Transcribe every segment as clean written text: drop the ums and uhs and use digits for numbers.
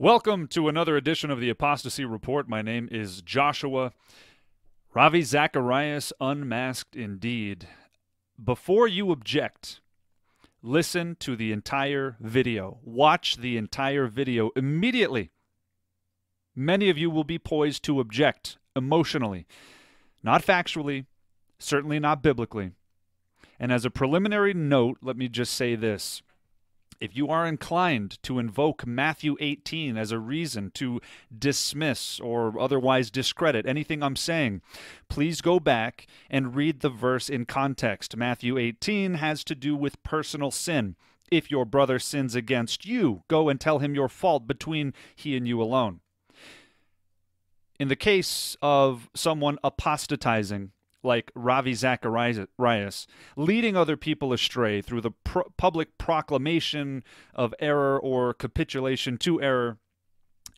Welcome to another edition of the Apostasy Report. My name is Joshua Ravi Zacharias, unmasked indeed. Before you object, listen to the entire video. Watch the entire video immediately. Many of you will be poised to object emotionally, not factually, certainly not biblically. And as a preliminary note, let me just say this. If you are inclined to invoke Matthew 18 as a reason to dismiss or otherwise discredit anything I'm saying, please go back and read the verse in context. Matthew 18 has to do with personal sin. If your brother sins against you, go and tell him your fault between he and you alone. In the case of someone apostatizing, like Ravi Zacharias, leading other people astray through the public proclamation of error or capitulation to error,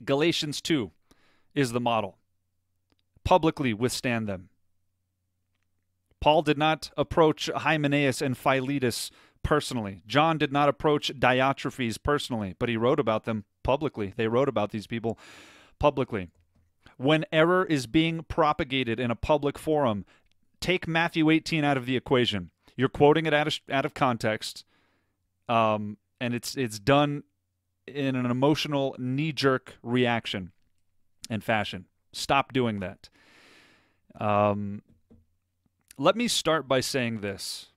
Galatians 2 is the model. Publicly withstand them. Paul did not approach Hymenaeus and Philetus personally. John did not approach Diotrephes personally, but he wrote about them publicly. They wrote about these people publicly. When error is being propagated in a public forum, take Matthew 18 out of the equation. You're quoting it out of context, and it's done in an emotional knee-jerk reaction and fashion. Stop doing that. Let me start by saying this.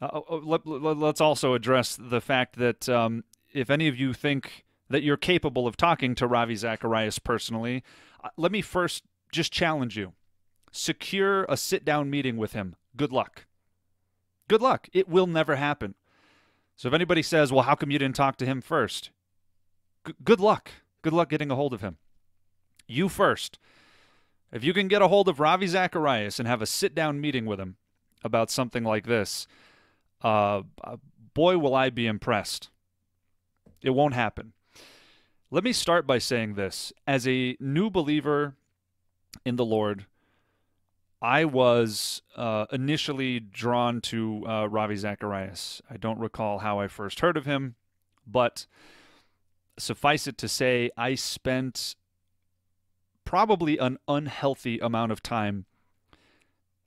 Let's also address the fact that if any of you think that you're capable of talking to Ravi Zacharias personally, let me first just challenge you. Secure a sit-down meeting with him. Good luck. Good luck. It will never happen. So if anybody says, well, how come you didn't talk to him first? Good luck. Good luck getting a hold of him. You first. If you can get a hold of Ravi Zacharias and have a sit-down meeting with him about something like this, boy, will I be impressed. It won't happen. Let me start by saying this. As a new believer in the Lord, I was initially drawn to Ravi Zacharias. I don't recall how I first heard of him, but suffice it to say, I spent probably an unhealthy amount of time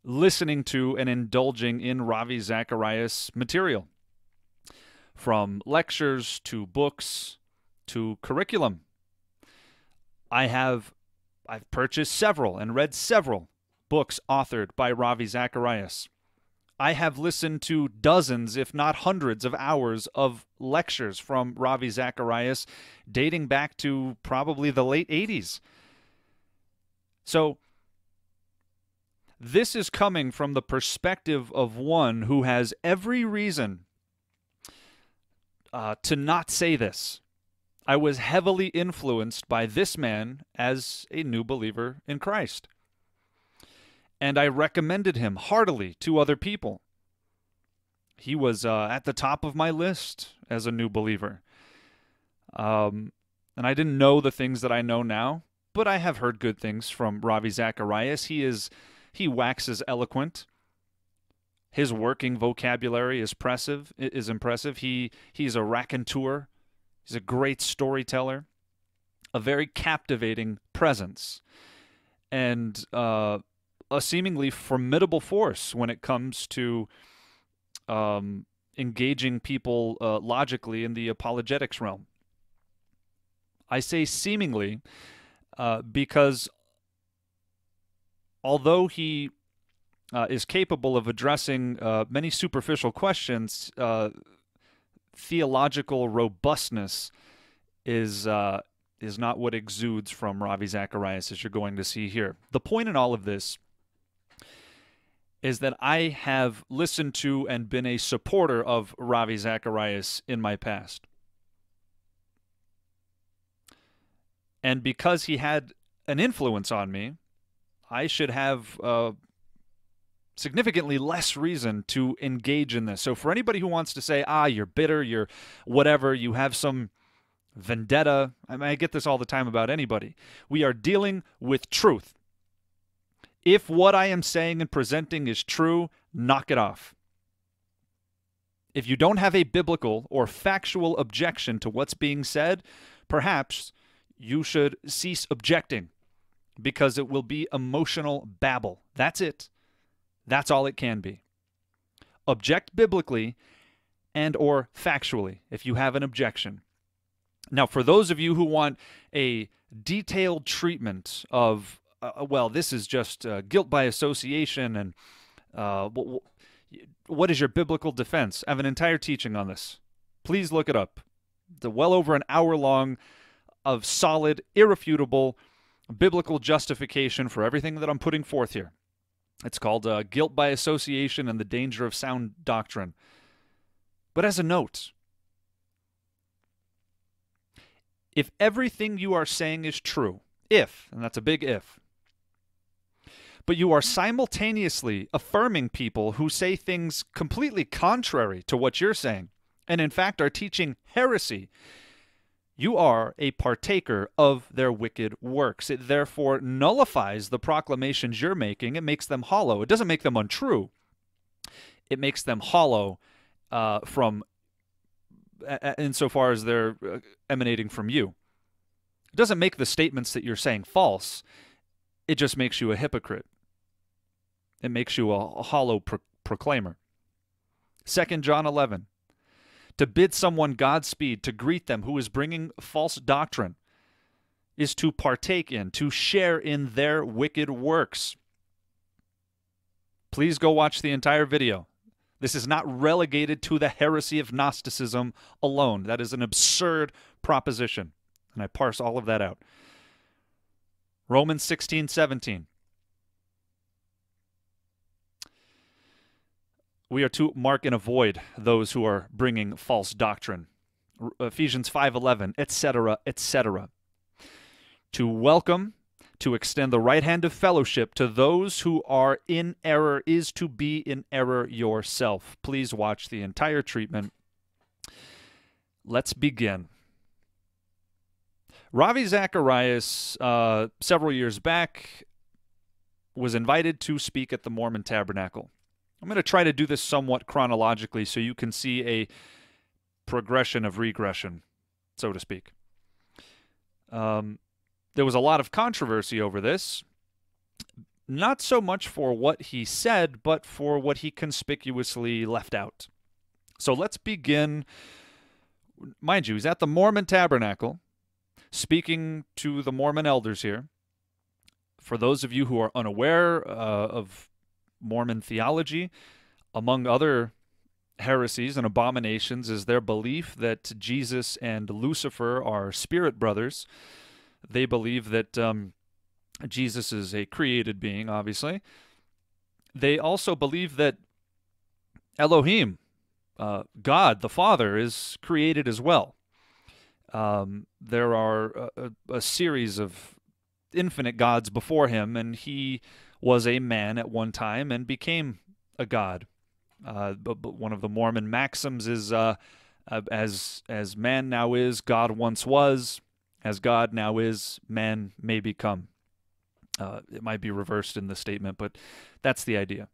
listening to and indulging in Ravi Zacharias material, from lectures to books to curriculum. I've purchased several and read several books authored by Ravi Zacharias. I have listened to dozens, if not hundreds, of hours of lectures from Ravi Zacharias dating back to probably the late 80s. So this is coming from the perspective of one who has every reason to not say this. I was heavily influenced by this man as a new believer in Christ, and I recommended him heartily to other people. He was at the top of my list as a new believer. And I didn't know the things that I know now, but I have heard good things from Ravi Zacharias. He waxes eloquent. His working vocabulary is impressive. He's a raconteur. He's a great storyteller, a very captivating presence, and a seemingly formidable force when it comes to engaging people logically in the apologetics realm. I say seemingly because although he is capable of addressing many superficial questions, theological robustness is not what exudes from Ravi Zacharias, as you're going to see here. The point in all of this is that I have listened to and been a supporter of Ravi Zacharias in my past. And because he had an influence on me, I should have significantly less reason to engage in this. So for anybody who wants to say, you're bitter, you're whatever, you have some vendetta, I mean, I get this all the time about anybody. We are dealing with truth. If what I am saying and presenting is true, knock it off. If you don't have a biblical or factual objection to what's being said, perhaps you should cease objecting, because it will be emotional babble. That's it. That's all it can be. Object biblically and or factually if you have an objection. Now, for those of you who want a detailed treatment of, well, this is just guilt by association and what is your biblical defense? I have an entire teaching on this. Please look it up. It's well over an hour long of solid, irrefutable biblical justification for everything that I'm putting forth here. It's called Guilt by Association and the Danger of Sound Doctrine. But as a note, if everything you are saying is true, if, and that's a big if, but you are simultaneously affirming people who say things completely contrary to what you're saying, and in fact are teaching heresy, you are a partaker of their wicked works. It therefore nullifies the proclamations you're making. It makes them hollow. It doesn't make them untrue. It makes them hollow from insofar as they're emanating from you. It doesn't make the statements that you're saying false. It just makes you a hypocrite. It makes you a hollow proclaimer. 2 John 11. To bid someone Godspeed, to greet them who is bringing false doctrine, is to partake in, to share in their wicked works. Please go watch the entire video. This is not relegated to the heresy of Gnosticism alone. That is an absurd proposition, and I parse all of that out. Romans 16:17. We are to mark and avoid those who are bringing false doctrine. Ephesians 5:11, etc., etc. To welcome, to extend the right hand of fellowship to those who are in error is to be in error yourself. Please watch the entire treatment. Let's begin. Ravi Zacharias, several years back, was invited to speak at the Mormon Tabernacle. I'm going to try to do this somewhat chronologically so you can see a progression of regression, so to speak. There was a lot of controversy over this, not so much for what he said, but for what he conspicuously left out. So let's begin. Mind you, he's at the Mormon Tabernacle, speaking to the Mormon elders here. For those of you who are unaware of Mormon theology, among other heresies and abominations, is their belief that Jesus and Lucifer are spirit brothers. They believe that Jesus is a created being, obviously. They also believe that Elohim, God the Father, is created as well. There are a series of infinite gods before him, and he was a man at one time and became a god. But one of the Mormon maxims is, as man now is, God once was. As God now is, man may become. It might be reversed in the statement, but that's the idea.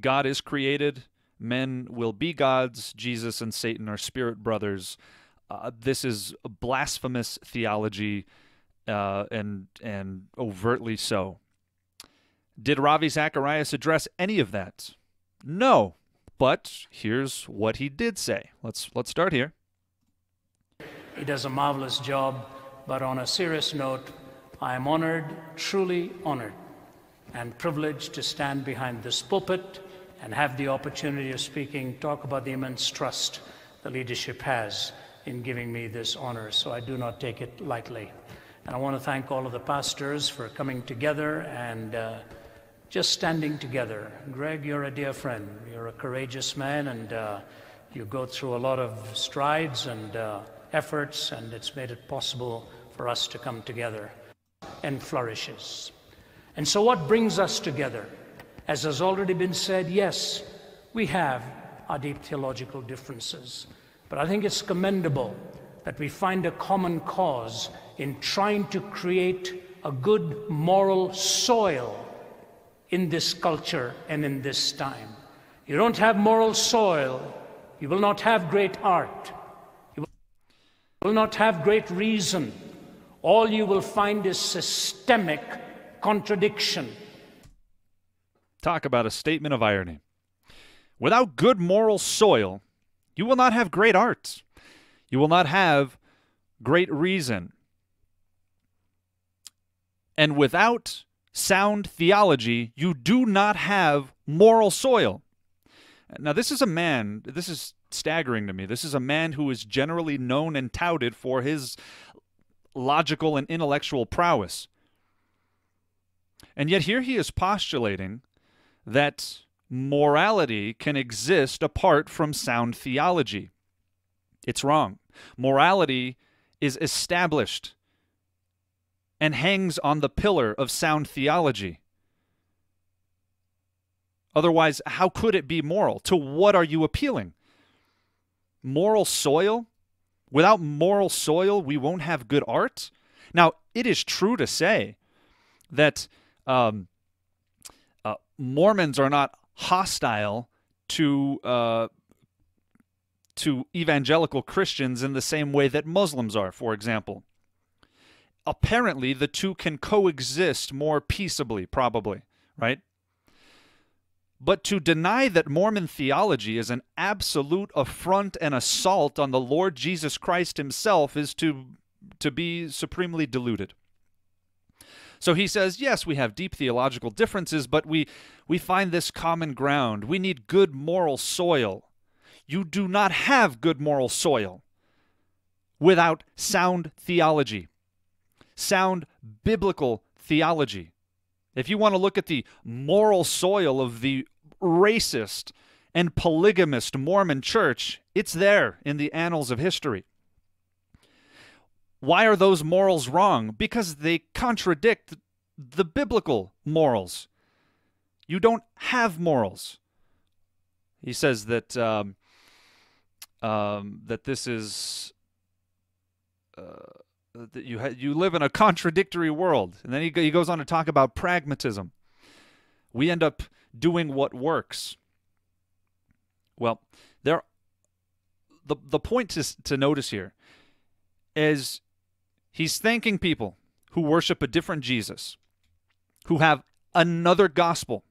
God is created. Men will be gods. Jesus and Satan are spirit brothers. This is blasphemous theology, and overtly so. Did Ravi Zacharias address any of that? No, but here's what he did say. Let's start here. He does a marvelous job, but on a serious note, I am honored, truly honored, and privileged to stand behind this pulpit and have the opportunity of talk about the immense trust the leadership has in giving me this honor, so I do not take it lightly. And I want to thank all of the pastors for coming together and just standing together. Greg, you're a dear friend. You're a courageous man, and you go through a lot of strides and efforts, and it's made it possible for us to come together and flourishes. And so what brings us together? As has already been said, yes, we have our deep theological differences, but I think it's commendable that we find a common cause in trying to create a good moral soil in this culture and in this time. you don't have moral soil, you will not have great art, you will not have great reason. All you will find is systemic contradiction. Talk about a statement of irony. Without good moral soil, you will not have great art. You will not have great reason. And without sound theology, you do not have moral soil. Now, this is a man, this is staggering to me. This is a man who is generally known and touted for his logical and intellectual prowess. And yet here he is postulating that morality can exist apart from sound theology. It's wrong. Morality is established and hangs on the pillar of sound theology. Otherwise, how could it be moral? To what are you appealing? Moral soil? Without moral soil, we won't have good art? Now, it is true to say that Mormons are not hostile to evangelical Christians in the same way that Muslims are, for example. Apparently, the two can coexist more peaceably, probably, right? But to deny that Mormon theology is an absolute affront and assault on the Lord Jesus Christ himself is to be supremely deluded. So he says, yes, we have deep theological differences, but we find this common ground. We need good moral soil. You do not have good moral soil without sound theology, sound biblical theology. If you want to look at the moral soil of the racist and polygamist Mormon church, it's there in the annals of history. Why are those morals wrong? Because they contradict the biblical morals. You don't have morals. He says that that this is that you live in a contradictory world. And then he goes on to talk about pragmatism. We end up doing what works. Well, the point to notice here is he's thanking people who worship a different Jesus, who have another gospel.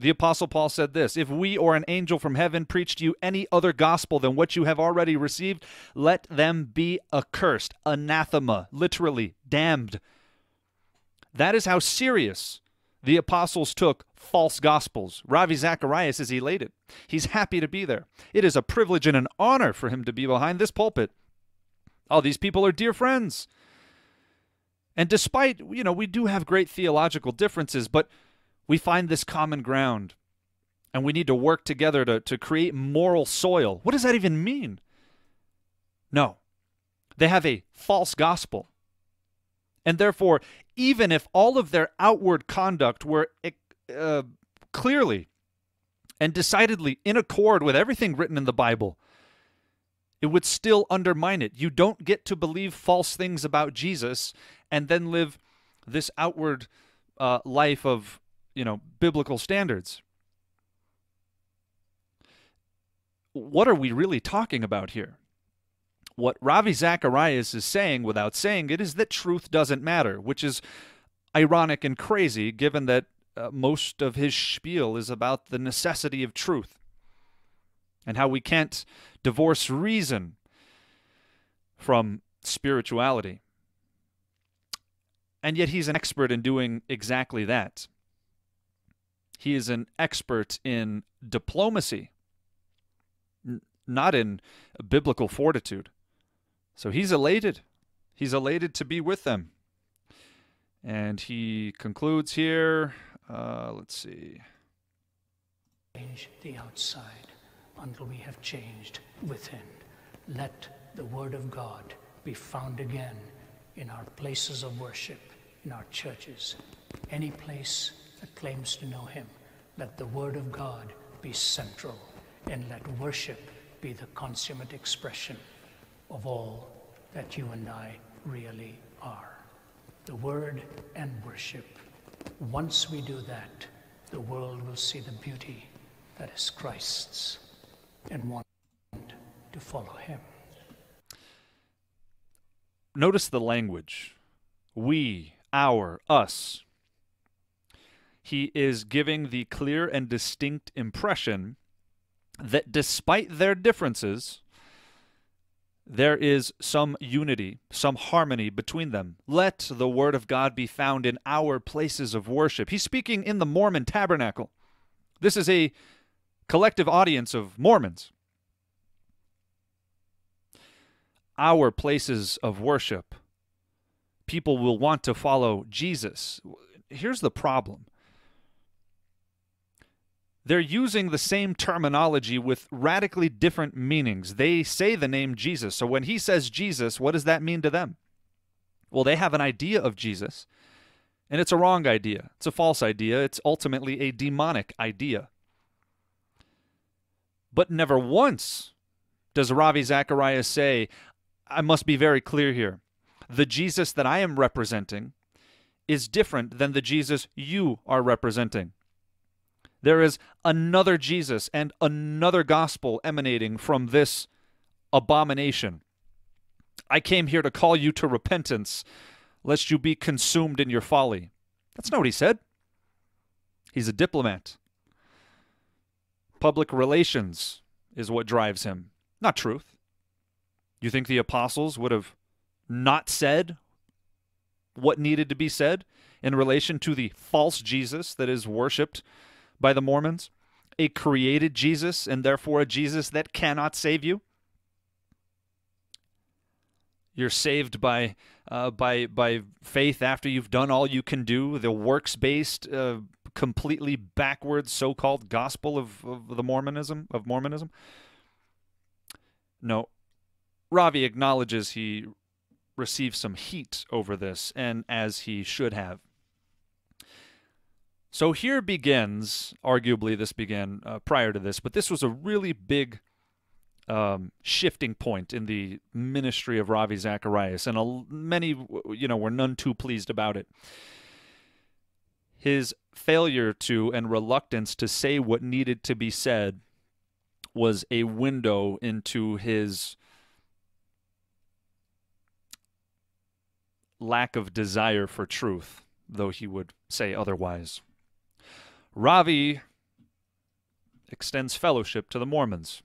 The Apostle Paul said this, "If we or an angel from heaven preach to you any other gospel than what you have already received, let them be accursed," anathema, literally, damned. That is how serious the apostles took false gospels. Ravi Zacharias is elated. He's happy to be there. It is a privilege and an honor for him to be behind this pulpit. All these people are dear friends. And despite, you know, we do have great theological differences, but we find this common ground, and we need to work together to create moral soil. What does that even mean? No. They have a false gospel. And therefore, even if all of their outward conduct were clearly and decidedly in accord with everything written in the Bible, it would still undermine it. You don't get to believe false things about Jesus and then live this outward life of, you know, biblical standards. What are we really talking about here? What Ravi Zacharias is saying without saying it is that truth doesn't matter, which is ironic and crazy given that most of his spiel is about the necessity of truth and how we can't divorce reason from spirituality. And yet he's an expert in doing exactly that. He is an expert in diplomacy, not in biblical fortitude. So he's elated. He's elated to be with them. And he concludes here. Let's see. Change the outside until we have changed within. Let the Word of God be found again in our places of worship, in our churches, any place that claims to know him. Let the Word of God be central, and let worship be the consummate expression of all that you and I really are. The Word and worship. Once we do that, the world will see the beauty that is Christ's and want to follow him. Notice the language. We, our, us. He is giving the clear and distinct impression that despite their differences, there is some unity, some harmony between them. Let the word of God be found in our places of worship. He's speaking in the Mormon Tabernacle. This is a collective audience of Mormons. Our places of worship. People will want to follow Jesus. Here's the problem. They're using the same terminology with radically different meanings. They say the name Jesus. So when he says Jesus, what does that mean to them? Well, they have an idea of Jesus, and it's a wrong idea. It's a false idea. It's ultimately a demonic idea. But never once does Ravi Zacharias say, I must be very clear here. The Jesus that I am representing is different than the Jesus you are representing. There is another Jesus and another gospel emanating from this abomination. I came here to call you to repentance, lest you be consumed in your folly. That's not what he said. He's a diplomat. Public relations is what drives him, not truth. You think the apostles would have not said what needed to be said in relation to the false Jesus that is worshipped by the Mormons? A created Jesus, and therefore a Jesus that cannot save you? You're saved by faith after you've done all you can do, the works-based, completely backwards so-called gospel of Mormonism. No, Ravi acknowledges he received some heat over this, and as he should have. So here begins, arguably this began prior to this, but this was a really big shifting point in the ministry of Ravi Zacharias, and many, were none too pleased about it. His failure to and reluctance to say what needed to be said was a window into his lack of desire for truth, though he would say otherwise. Ravi extends fellowship to the Mormons.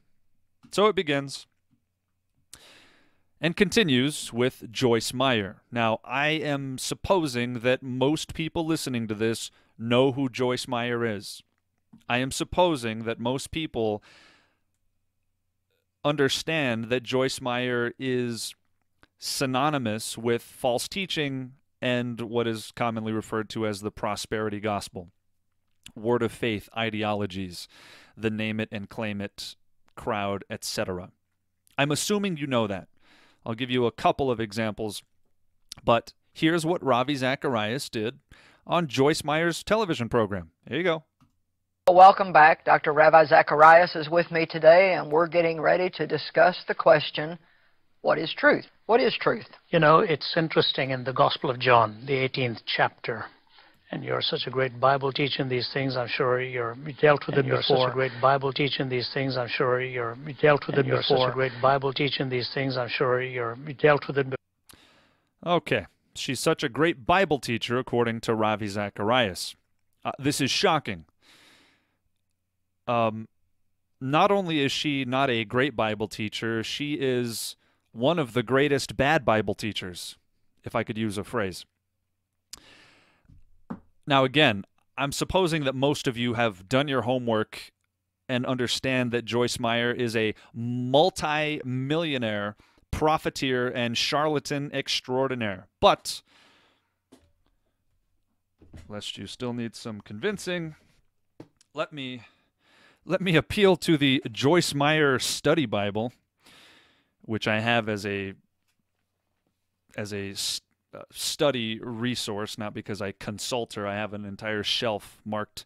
So it begins and continues with Joyce Meyer. Now, I am supposing that most people listening to this know who Joyce Meyer is. I am supposing that most people understand that Joyce Meyer is synonymous with false teaching and what is commonly referred to as the prosperity gospel. Word of faith ideologies, the name it and claim it crowd, etc. I'm assuming you know that. I'll give you a couple of examples, but here's what Ravi Zacharias did on Joyce Meyer's television program. Here you go. Welcome back. Dr. Ravi Zacharias is with me today, and we're getting ready to discuss the question, what is truth? What is truth? You know, it's interesting in the Gospel of John, the 18th chapter. And you're such a great Bible teaching these things. I'm sure you're dealt with them before. You're such a great Bible teaching these things. I'm sure you're dealt with them before. You're such a great Bible teaching these things. I'm sure you're dealt with them before. Okay. She's such a great Bible teacher, according to Ravi Zacharias. This is shocking. Not only is she not a great Bible teacher, she is one of the greatest bad Bible teachers, if I could use a phrase. Now, again, I'm supposing that most of you have done your homework and understand that Joyce Meyer is a multi-millionaire, profiteer, and charlatan extraordinaire. But, lest you still need some convincing, let me appeal to the Joyce Meyer Study Bible, which I have as a study resource, not because I consult her. I have an entire shelf marked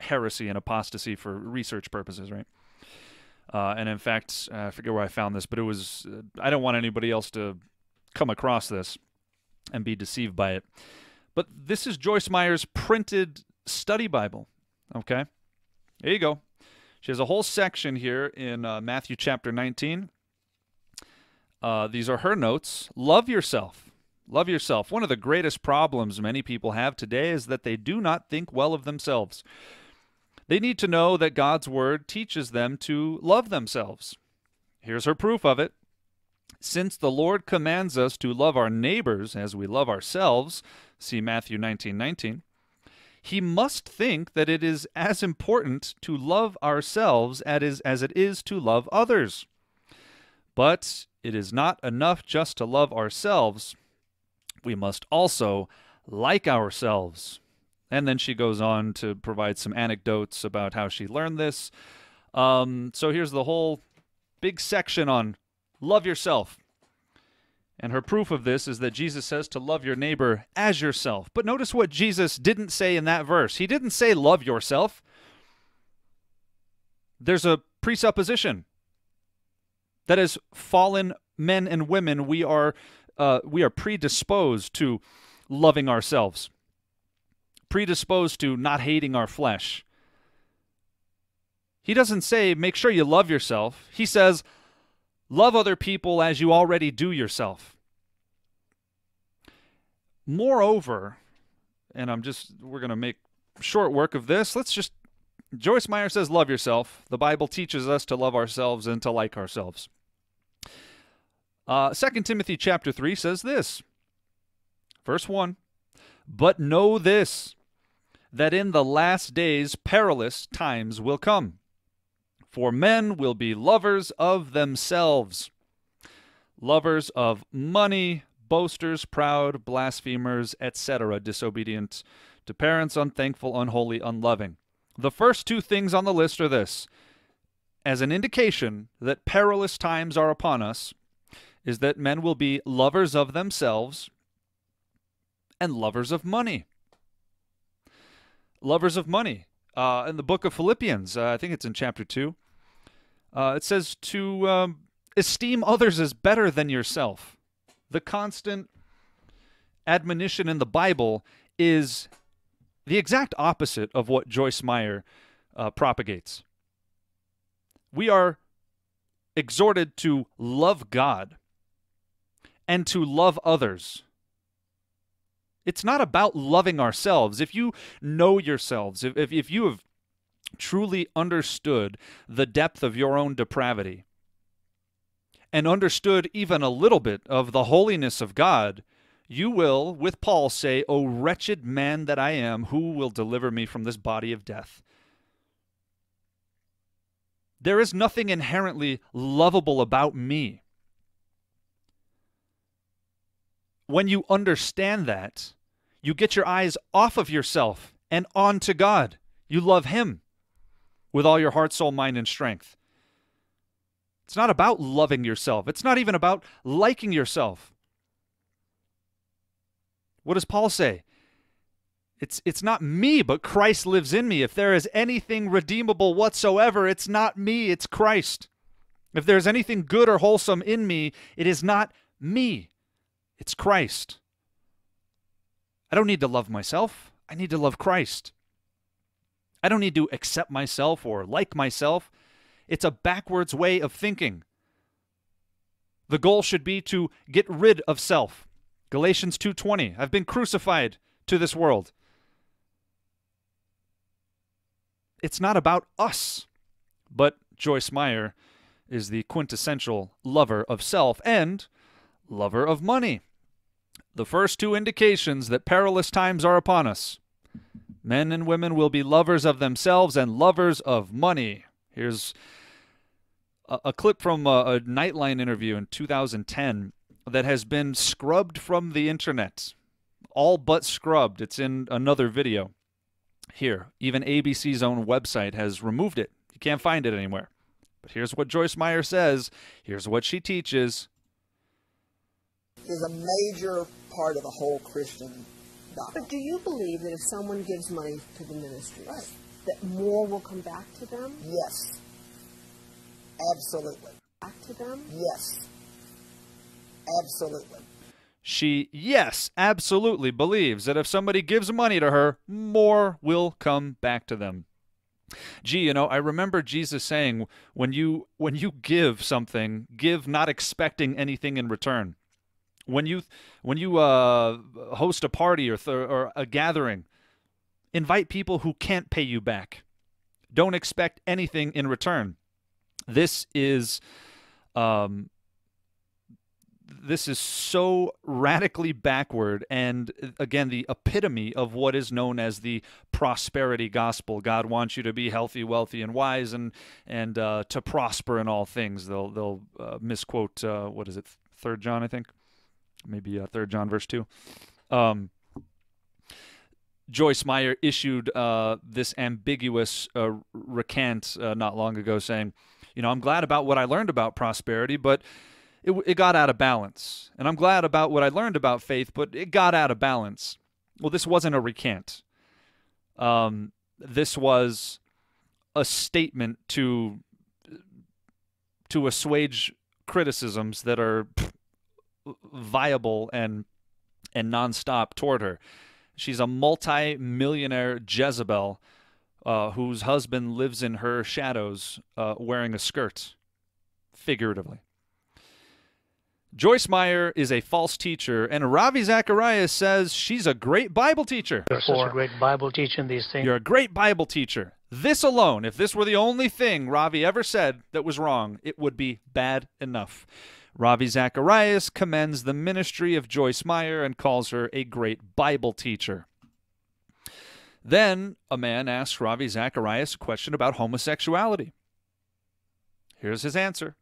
heresy and apostasy for research purposes, right? And in fact, I forget where I found this, but it was, I don't want anybody else to come across this and be deceived by it. But this is Joyce Meyer's printed study Bible, okay? Here you go. She has a whole section here in Matthew chapter 19. These are her notes. Love yourself. Love yourself. One of the greatest problems many people have today is that they do not think well of themselves. They need to know that God's word teaches them to love themselves. Here's her proof of it. Since the Lord commands us to love our neighbors as we love ourselves, see Matthew 19:19, he must think that it is as important to love ourselves as it is to love others. But it is not enough just to love ourselves. We must also like ourselves. And then she goes on to provide some anecdotes about how she learned this. So here's the whole big section on love yourself. And her proof of this is that Jesus says to love your neighbor as yourself. But notice what Jesus didn't say in that verse. He didn't say love yourself. There's a presupposition. That as fallen men and women, we are predisposed to loving ourselves. Predisposed to not hating our flesh. He doesn't say, make sure you love yourself. He says, love other people as you already do yourself. Moreover, and we're going to make short work of this. Joyce Meyer says, love yourself. The Bible teaches us to love ourselves and to like ourselves. 2 Timothy chapter 3 says this, verse 1, but know this, that in the last days perilous times will come. For men will be lovers of themselves, lovers of money, boasters, proud, blasphemers, etc., disobedient to parents, unthankful, unholy, unloving. The first two things on the list are this. As an indication that perilous times are upon us, is that men will be lovers of themselves and lovers of money. Lovers of money. In the book of Philippians, I think it's in chapter 2, it says to esteem others as better than yourself. The constant admonition in the Bible is the exact opposite of what Joyce Meyer propagates. We are exhorted to love God and to love others. It's not about loving ourselves. If you know yourselves, if you have truly understood the depth of your own depravity and understood even a little bit of the holiness of God, you will, with Paul, say, O wretched man that I am, who will deliver me from this body of death? There is nothing inherently lovable about me. When you understand that, you get your eyes off of yourself and onto God. You love Him with all your heart, soul, mind, and strength. It's not about loving yourself. It's not even about liking yourself. What does Paul say? It's not me, but Christ lives in me. If there is anything redeemable whatsoever, it's not me, it's Christ. If there is anything good or wholesome in me, it is not me, it's Christ. I don't need to love myself. I need to love Christ. I don't need to accept myself or like myself. It's a backwards way of thinking. The goal should be to get rid of self. Galatians 2:20, I've been crucified to this world. It's not about us, but Joyce Meyer is the quintessential lover of self and lover of money. The first two indications that perilous times are upon us. Men and women will be lovers of themselves and lovers of money. Here's a clip from a Nightline interview in 2010. That has been scrubbed from the internet, all but scrubbed. It's in another video here. Even ABC's own website has removed it. You can't find it anywhere. But here's what Joyce Meyer says. Here's what she teaches. There's a major part of the whole Christian doctrine. But do you believe that if someone gives money to the ministries, right, that more will come back to them? Yes. Absolutely. Back to them? Yes. Absolutely. She, yes, absolutely believes that if somebody gives money to her, more will come back to them. Gee, you know, I remember Jesus saying, when you give something, give not expecting anything in return. When you host a party or a gathering, invite people who can't pay you back. Don't expect anything in return. This is so radically backward, and again, the epitome of what is known as the prosperity gospel. God wants you to be healthy, wealthy, and wise, and to prosper in all things. They'll misquote what is it, 3 John, I think, maybe 3 John verse 2. Joyce Meyer issued this ambiguous recant not long ago, saying, "You know, I'm glad about what I learned about prosperity, but it got out of balance. And I'm glad about what I learned about faith, but it got out of balance." Well, this wasn't a recant. This was a statement to assuage criticisms that are viable and nonstop toward her. She's a multi-millionaire Jezebel whose husband lives in her shadows wearing a skirt, figuratively. Joyce Meyer is a false teacher, and Ravi Zacharias says she's a great Bible teacher. You're such a great Bible teacher in these things. You're a great Bible teacher. This alone, if this were the only thing Ravi ever said that was wrong, it would be bad enough. Ravi Zacharias commends the ministry of Joyce Meyer and calls her a great Bible teacher. Then a man asks Ravi Zacharias a question about homosexuality. Here's his answer.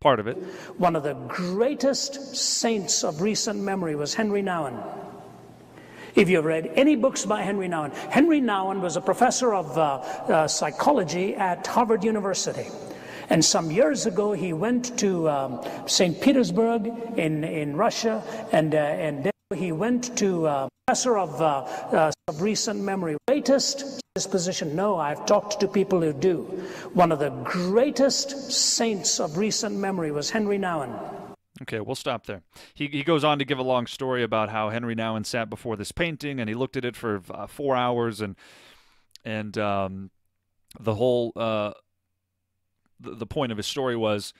Part of it. One of the greatest saints of recent memory was Henri Nouwen. If you've read any books by Henri Nouwen was a professor of psychology at Harvard University. And some years ago, he went to St. Petersburg in Russia, and then he went to professor of recent memory. Greatest disposition? No, I've talked to people who do. One of the greatest saints of recent memory was Henri Nouwen. Okay, we'll stop there. He goes on to give a long story about how Henri Nouwen sat before this painting, and he looked at it for 4 hours, and the whole the point of his story was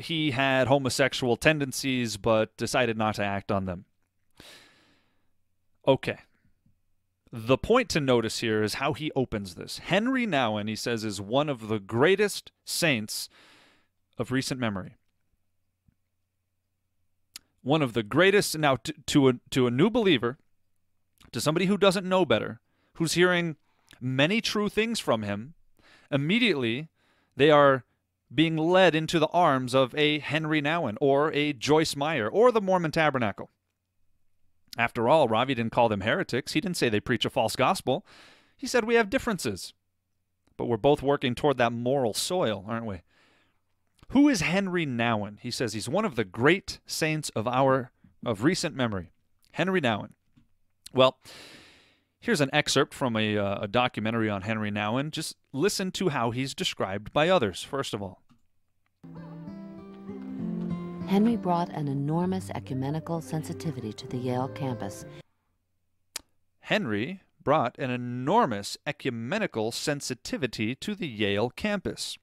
he had homosexual tendencies, but decided not to act on them. Okay. The point to notice here is how he opens this. Henri Nouwen, he says, is one of the greatest saints of recent memory. One of the greatest. Now, to a new believer, to somebody who doesn't know better, who's hearing many true things from him, immediately they are being led into the arms of a Henri Nouwen or a Joyce Meyer or the Mormon Tabernacle. After all, Ravi didn't call them heretics. He didn't say they preach a false gospel. He said we have differences, but we're both working toward that moral soil, aren't we? Who is Henri Nouwen? He says he's one of the great saints of recent memory. Henri Nouwen. Well, here's an excerpt from a documentary on Henri Nouwen. Just listen to how he's described by others, first of all. Henri brought an enormous ecumenical sensitivity to the Yale campus. Henri brought an enormous ecumenical sensitivity to the Yale campus.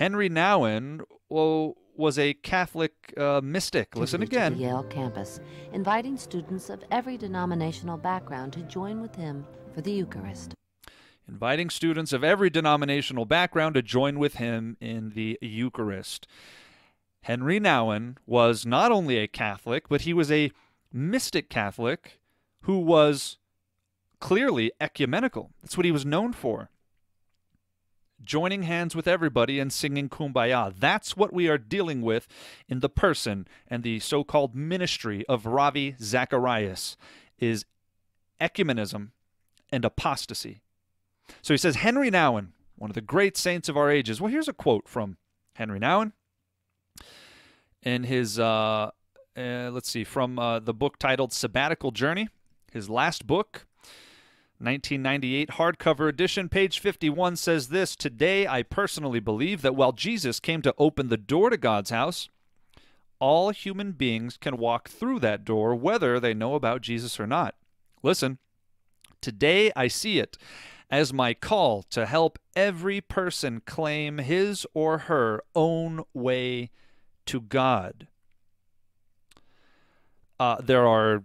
Henri Nouwen was a Catholic mystic. Listen again. To the Yale campus, inviting students of every denominational background to join with him for the Eucharist. Inviting students of every denominational background to join with him in the Eucharist. Henri Nouwen was not only a Catholic, but he was a mystic Catholic who was clearly ecumenical. That's what he was known for. Joining hands with everybody and singing Kumbaya. That's what we are dealing with in the person and the so-called ministry of Ravi Zacharias, is ecumenism and apostasy. So he says, Henri Nouwen, one of the great saints of our ages. Well, here's a quote from Henri Nouwen. In his, let's see, from the book titled Sabbatical Journey, his last book, 1998 hardcover edition, page 51, says this: "Today I personally believe that while Jesus came to open the door to God's house, all human beings can walk through that door, whether they know about Jesus or not. Listen, today I see it as my call to help every person claim his or her own way to God. There are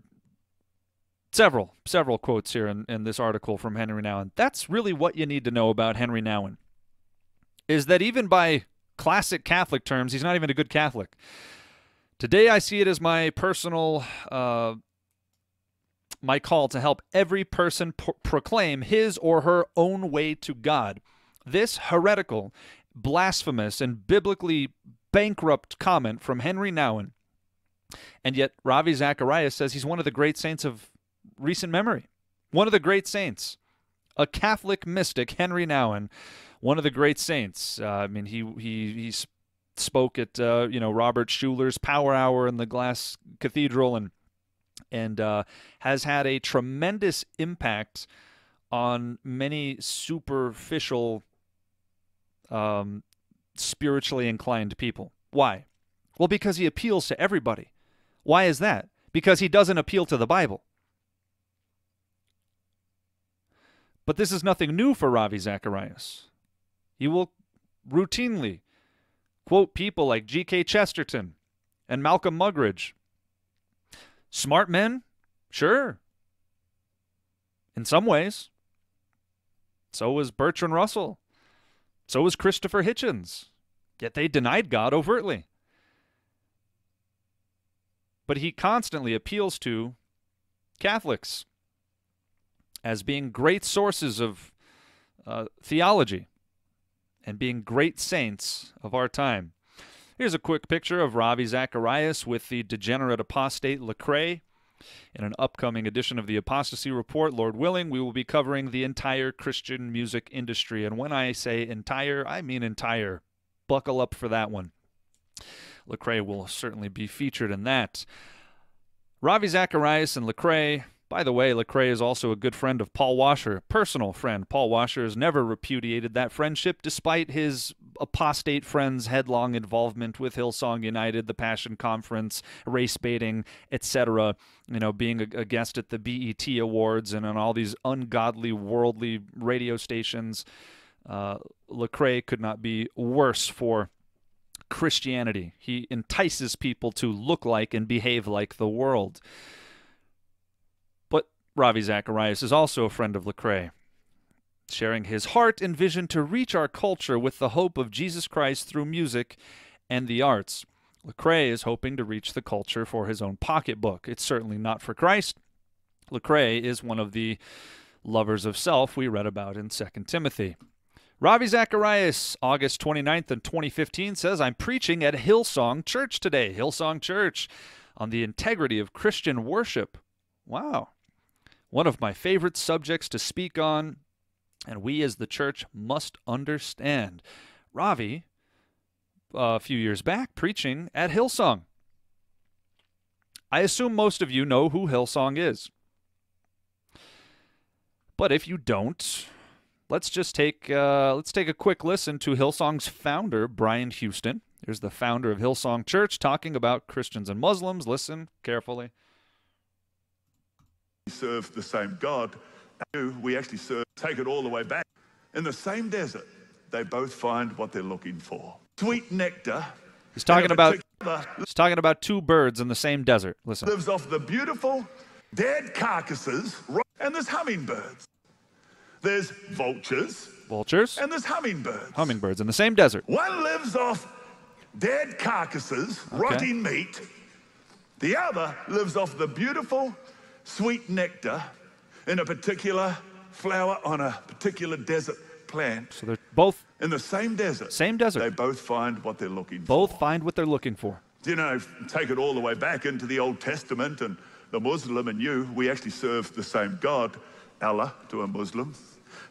several quotes here in this article from Henri Nouwen. That's really what you need to know about Henri Nouwen, is that even by classic Catholic terms, he's not even a good Catholic. Today I see it as my personal, my call to help every person proclaim his or her own way to God. This heretical, blasphemous, and biblically bankrupt comment from Henri Nouwen. And yet Ravi Zacharias says he's one of the great saints of recent memory. One of the great saints. A Catholic mystic, Henri Nouwen, one of the great saints. I mean, he spoke at you know, Robert Schuller's Power Hour in the Glass Cathedral, and has had a tremendous impact on many superficial, spiritually inclined people. Why? Well, because he appeals to everybody. Why is that? Because he doesn't appeal to the Bible. But this is nothing new for Ravi Zacharias. He will routinely quote people like G.K. Chesterton and Malcolm Muggeridge. Smart men? Sure. In some ways. So was Bertrand Russell. So was Christopher Hitchens. Yet they denied God overtly. But he constantly appeals to Catholics as being great sources of theology and being great saints of our time. Here's a quick picture of Ravi Zacharias with the degenerate apostate Lecrae. In an upcoming edition of the Apostasy Report, Lord willing, we will be covering the entire Christian music industry. And when I say entire, I mean entire. Buckle up for that one. Lecrae will certainly be featured in that. Ravi Zacharias and Lecrae. By the way, Lecrae is also a good friend of Paul Washer, personal friend. Paul Washer has never repudiated that friendship, despite his apostate friend's headlong involvement with Hillsong United, the Passion Conference, race baiting, etc. You know, being a guest at the BET Awards and on all these ungodly, worldly radio stations. Lecrae could not be worse for Christianity. He entices people to look like and behave like the world. Ravi Zacharias is also a friend of Lecrae, sharing his heart and vision to reach our culture with the hope of Jesus Christ through music and the arts. Lecrae is hoping to reach the culture for his own pocketbook. It's certainly not for Christ. Lecrae is one of the lovers of self we read about in 2 Timothy. Ravi Zacharias, August 29th and 2015, says, I'm preaching at Hillsong Church today, Hillsong Church, on the integrity of Christian worship. Wow. One of my favorite subjects to speak on, and we as the church must understand. Ravi, a few years back, preaching at Hillsong. I assume most of you know who Hillsong is. But if you don't, let's just take a quick listen to Hillsong's founder, Brian Houston. Here's the founder of Hillsong Church talking about Christians and Muslims. Listen carefully. Serve the same God. We actually serve, take it all the way back. In the same desert, they both find what they're looking for. Sweet nectar. He's talking about two birds in the same desert. Listen. Lives off the beautiful dead carcasses, and there's hummingbirds. There's vultures. Vultures. And there's hummingbirds. Hummingbirds in the same desert. One lives off dead carcasses, okay, rotting meat. The other lives off the beautiful sweet nectar in a particular flower on a particular desert plant. So they're both in the same desert. Same desert. They both find what they're looking for. Both find what they're looking for. You know, take it all the way back into the Old Testament, and the Muslim and you, we actually serve the same God, Allah, to a Muslim,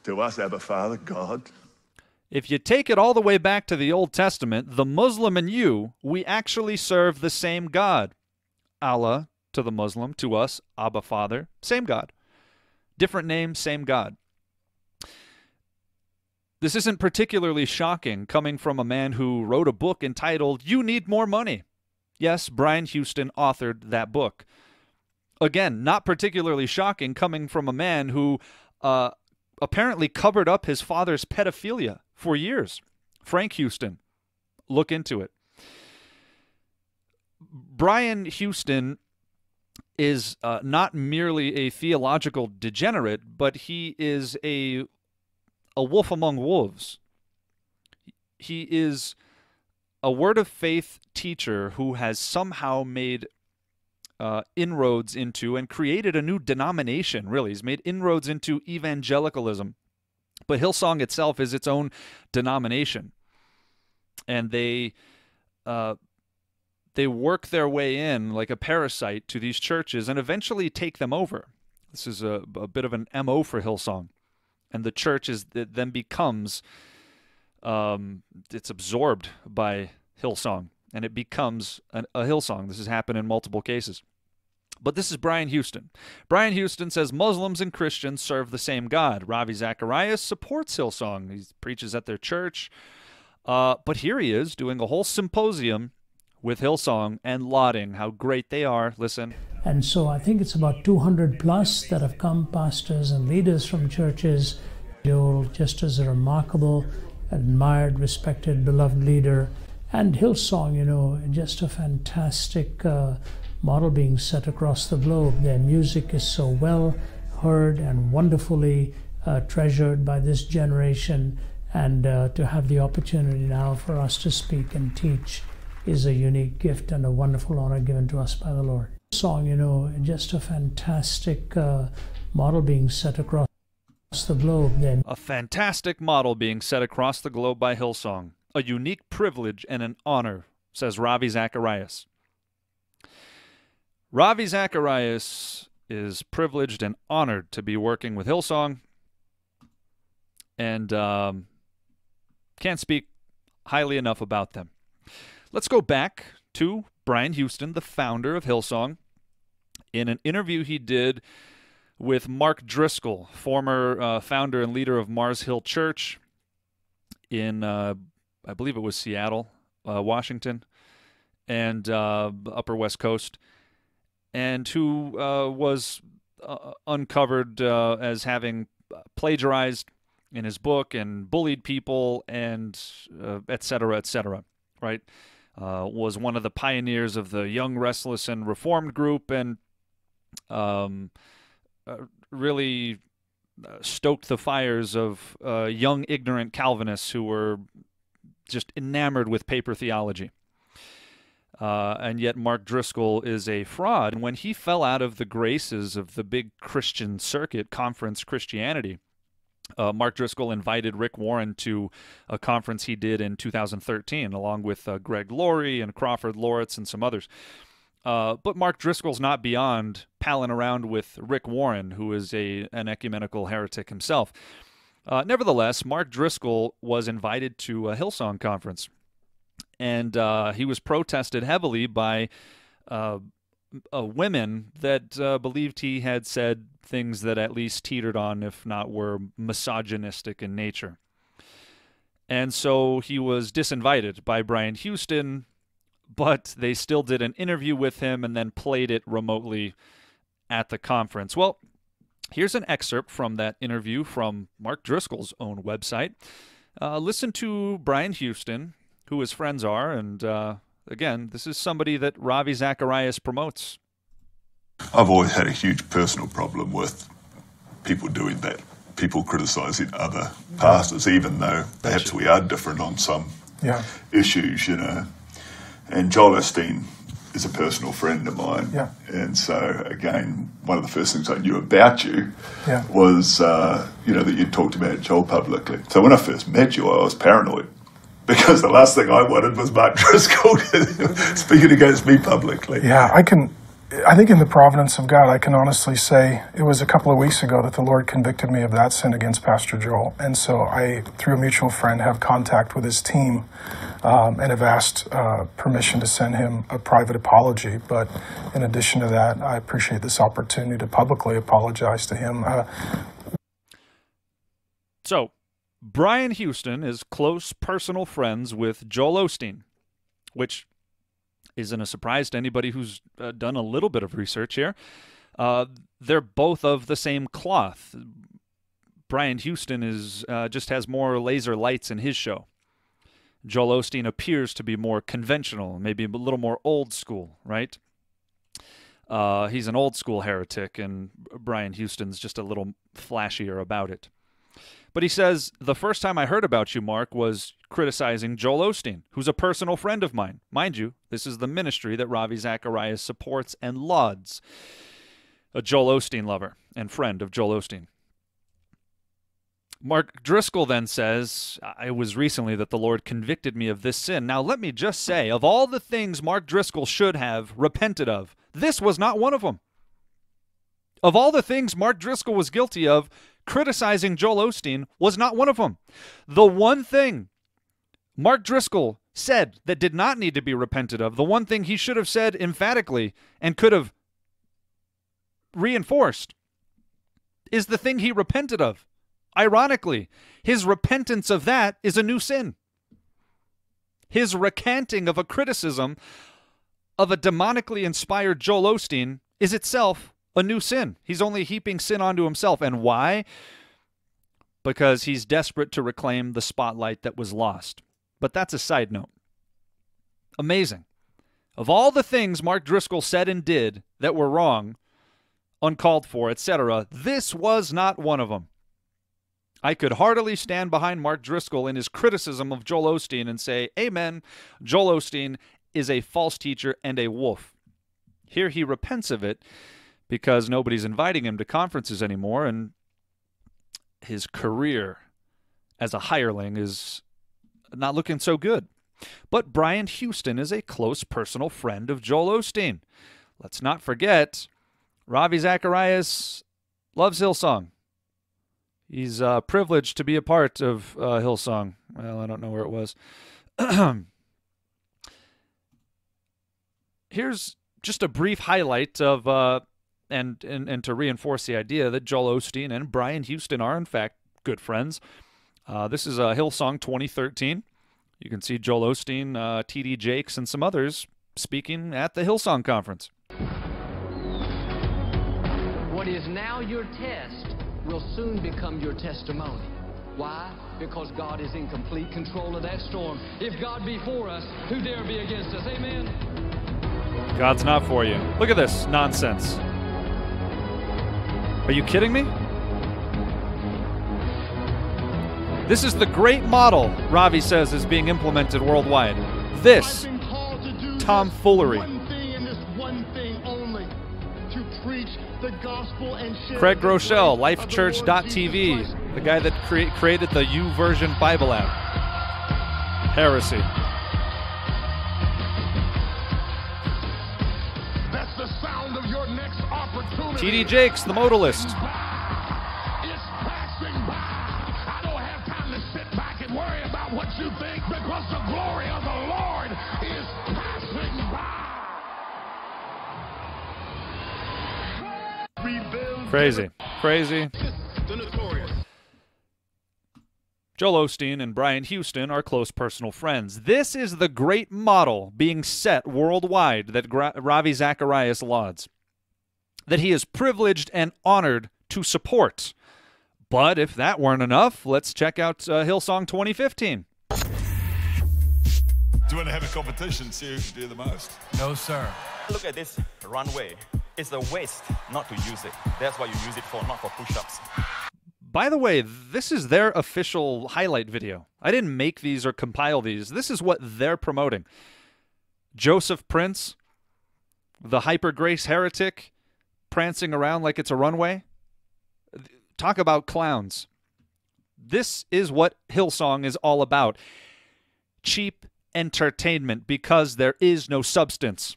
to us, Abba Father, God. If you take it all the way back to the Old Testament, the Muslim and you, we actually serve the same God, Allah, to the Muslim, to us, Abba Father, same God. Different name, same God. This isn't particularly shocking coming from a man who wrote a book entitled, You Need More Money. Yes, Brian Houston authored that book. Again, not particularly shocking coming from a man who apparently covered up his father's pedophilia for years. Frank Houston, look into it. Brian Houston is not merely a theological degenerate, but he is a wolf among wolves. He is a word of faith teacher who has somehow made inroads into and created a new denomination, really. He's made inroads into evangelicalism. But Hillsong itself is its own denomination. And they work their way in like a parasite to these churches and eventually take them over. This is a bit of an MO for Hillsong. And the church is then becomes, it's absorbed by Hillsong. And it becomes a Hillsong. This has happened in multiple cases. But this is Brian Houston. Brian Houston says Muslims and Christians serve the same God. Ravi Zacharias supports Hillsong. He preaches at their church. But here he is doing a whole symposium with Hillsong and lauding how great they are. Listen. And so I think it's about 200 plus that have come, pastors and leaders from churches. Joel, just as a remarkable, admired, respected, beloved leader. And Hillsong, you know, just a fantastic model being set across the globe. Their music is so well heard and wonderfully treasured by this generation. And to have the opportunity now for us to speak and teach is a unique gift and a wonderful honor given to us by the Lord. Hillsong, you know, just a fantastic model being set across the globe. A fantastic model being set across the globe by Hillsong. A unique privilege and an honor, says Ravi Zacharias. Ravi Zacharias is privileged and honored to be working with Hillsong, and can't speak highly enough about them. Let's go back to Brian Houston, the founder of Hillsong, in an interview he did with Mark Driscoll, former founder and leader of Mars Hill Church in I believe it was Seattle, Washington, and Upper West Coast, and who was uncovered as having plagiarized in his book and bullied people and et cetera, right? Was one of the pioneers of the Young, Restless, and Reformed group, and really stoked the fires of young, ignorant Calvinists who were just enamored with paper theology. And yet Mark Driscoll is a fraud. And when he fell out of the graces of the big Christian circuit, Conference Christianity, Mark Driscoll invited Rick Warren to a conference he did in 2013, along with Greg Laurie and Crawford Loritz and some others. But Mark Driscoll's not beyond palling around with Rick Warren, who is an ecumenical heretic himself. Nevertheless, Mark Driscoll was invited to a Hillsong conference, and he was protested heavily by women that believed he had said things that at least teetered on, if not were, misogynistic in nature. And so he was disinvited by Brian Houston, but they still did an interview with him and then played it remotely at the conference. Well, here's an excerpt from that interview from Mark Driscoll's own website. Listen to Brian Houston, who his friends are, and again, this is somebody that Ravi Zacharias promotes. I've always had a huge personal problem with people doing that, people criticizing other pastors, even though perhaps we are different on some issues, you know. And Joel Osteen is a personal friend of mine, and so again, one of the first things I knew about you was you know, that you talked about Joel publicly. So when I first met you, I was paranoid because the last thing I wanted was Mark Driscoll speaking against me publicly. Yeah, I think in the providence of God, I can honestly say it was a couple of weeks ago that the Lord convicted me of that sin against Pastor Joel, and so I, through a mutual friend, have contact with his team. And have asked permission to send him a private apology. But in addition to that, I appreciate this opportunity to publicly apologize to him. So, Brian Houston is close personal friends with Joel Osteen, which isn't a surprise to anybody who's done a little bit of research here. They're both of the same cloth. Brian Houston is just has more laser lights in his show. Joel Osteen appears to be more conventional, maybe a little more old school, right? He's an old school heretic, and Brian Houston's just a little flashier about it. But he says, the first time I heard about you, Mark, was criticizing Joel Osteen, who's a personal friend of mine. Mind you, this is the ministry that Ravi Zacharias supports and lauds, a Joel Osteen lover and friend of Joel Osteen. Mark Driscoll then says, it was recently that the Lord convicted me of this sin. Now let me just say, of all the things Mark Driscoll should have repented of, this was not one of them. Of all the things Mark Driscoll was guilty of, criticizing Joel Osteen was not one of them. The one thing Mark Driscoll said that did not need to be repented of, the one thing he should have said emphatically and could have reinforced, is the thing he repented of. Ironically, his repentance of that is a new sin. His recanting of a criticism of a demonically inspired Joel Osteen is itself a new sin. He's only heaping sin onto himself. And why? Because he's desperate to reclaim the spotlight that was lost. But that's a side note. Amazing. Of all the things Mark Driscoll said and did that were wrong, uncalled for, etc., this was not one of them. I could heartily stand behind Mark Driscoll in his criticism of Joel Osteen and say, amen, Joel Osteen is a false teacher and a wolf. Here he repents of it because nobody's inviting him to conferences anymore, and his career as a hireling is not looking so good. But Brian Houston is a close personal friend of Joel Osteen. Let's not forget, Ravi Zacharias loves Hillsong. He's privileged to be a part of Hillsong. Well, I don't know where it was. Here's just a brief highlight of, and to reinforce the idea that Joel Osteen and Brian Houston are, in fact, good friends. This is Hillsong 2013. You can see Joel Osteen, T.D. Jakes, and some others speaking at the Hillsong Conference. What is now your test will soon become your testimony. Why? Because God is in complete control of that storm. If God be for us, who dare be against us? Amen. God's not for you. Look at this nonsense. Are you kidding me? This is the great model Ravi says is being implemented worldwide. This tomfoolery. Craig Groeschel, lifechurch.tv, the guy that created the YouVersion Bible app. Heresy. That's the sound of your next opportunity. T.D. Jakes, the modalist. It's passing by. I don't have time to sit back and worry about what you think, because the glory of the Lord is passing by. Crazy. Crazy. Joel Osteen and Brian Houston are close personal friends. This is the great model being set worldwide that Ravi Zacharias lauds, that he is privileged and honored to support. But if that weren't enough, let's check out Hillsong 2015. Do you want to have a competition, see who can do the most? No, sir. Look at this runway. It's a waste not to use it. That's what you use it for, not for push-ups. By the way, this is their official highlight video. I didn't make these or compile these. This is what they're promoting. Joseph Prince, the hyper-grace heretic, prancing around like it's a runway. Talk about clowns. This is what Hillsong is all about. Cheap entertainment, because there is no substance.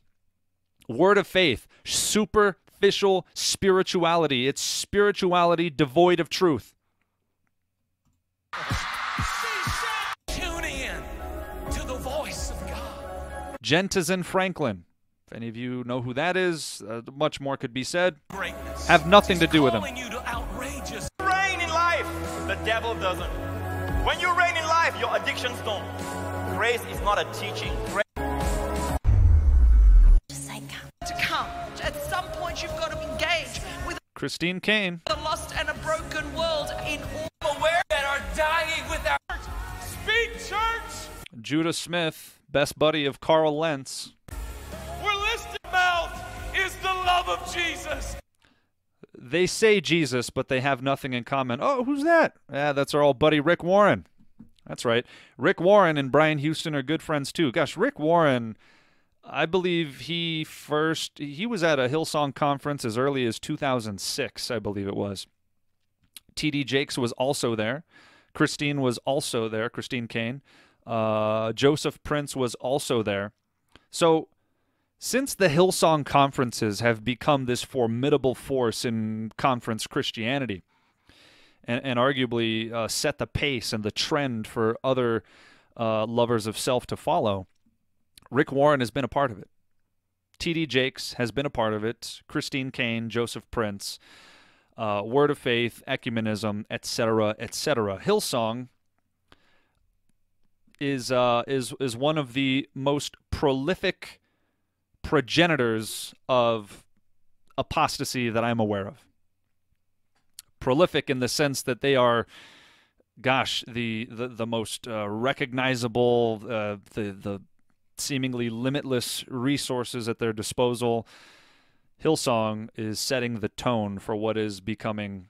Word of faith, superficial spirituality. It's spirituality devoid of truth. Tune in to the voice of God. Gentison Franklin. If any of you know who that is, much more could be said. Greatness. Have nothing to do with him. You to outrageous. Reign in life, the devil doesn't. When you reign in life, your addictions don't. Grace is not a teaching. Grace to come. At some point, you've got to engage with Christine Kane. The lost and a broken world in Judah Smith, best buddy of Carl Lentz. We're listed about is the love of Jesus. They say Jesus, but they have nothing in common. Oh, who's that? Yeah, that's our old buddy Rick Warren. That's right. Rick Warren and Brian Houston are good friends too. Gosh, Rick Warren, I believe he was at a Hillsong conference as early as 2006, I believe it was. T.D. Jakes was also there. Christine was also there, Christine Kane. Joseph Prince was also there. So since the Hillsong conferences have become this formidable force in conference Christianity and arguably set the pace and the trend for other lovers of self to follow, Rick Warren has been a part of it. T.D. Jakes has been a part of it. Christine Kane, Joseph Prince, Word of Faith, Ecumenism, etc., etc. Hillsong is one of the most prolific progenitors of apostasy that I'm aware of. Prolific in the sense that they are, gosh, the most recognizable, the seemingly limitless resources at their disposal. Hillsong is setting the tone for what is becoming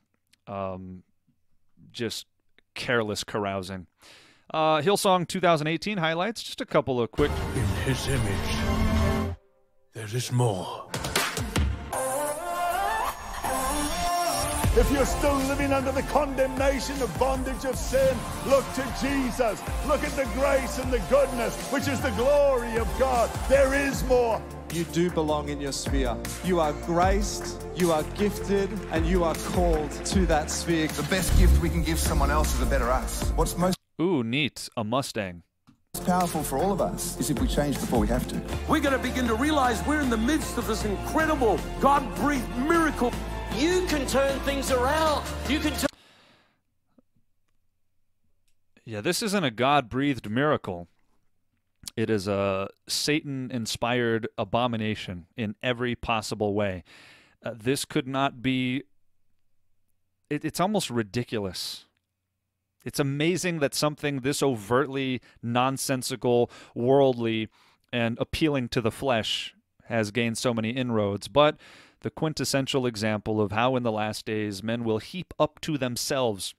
just careless carousing. Hillsong 2018 highlights, just a couple of quick... In his image... There is more. If you're still living under the condemnation of bondage of sin, look to Jesus. Look at the grace and the goodness, which is the glory of God. There is more. You do belong in your sphere. You are graced, you are gifted, and you are called to that sphere. The best gift we can give someone else is a better us. What's most... Ooh, neat. A Mustang. Powerful for all of us is if we change before we have to. We're going to begin to realize we're in the midst of this incredible God-breathed miracle. You can turn things around. You can. Yeah, this isn't a God-breathed miracle. It is a Satan-inspired abomination in every possible way. This could not be. It's almost ridiculous. It's amazing that something this overtly nonsensical, worldly, and appealing to the flesh has gained so many inroads, but the quintessential example of how in the last days men will heap up to themselves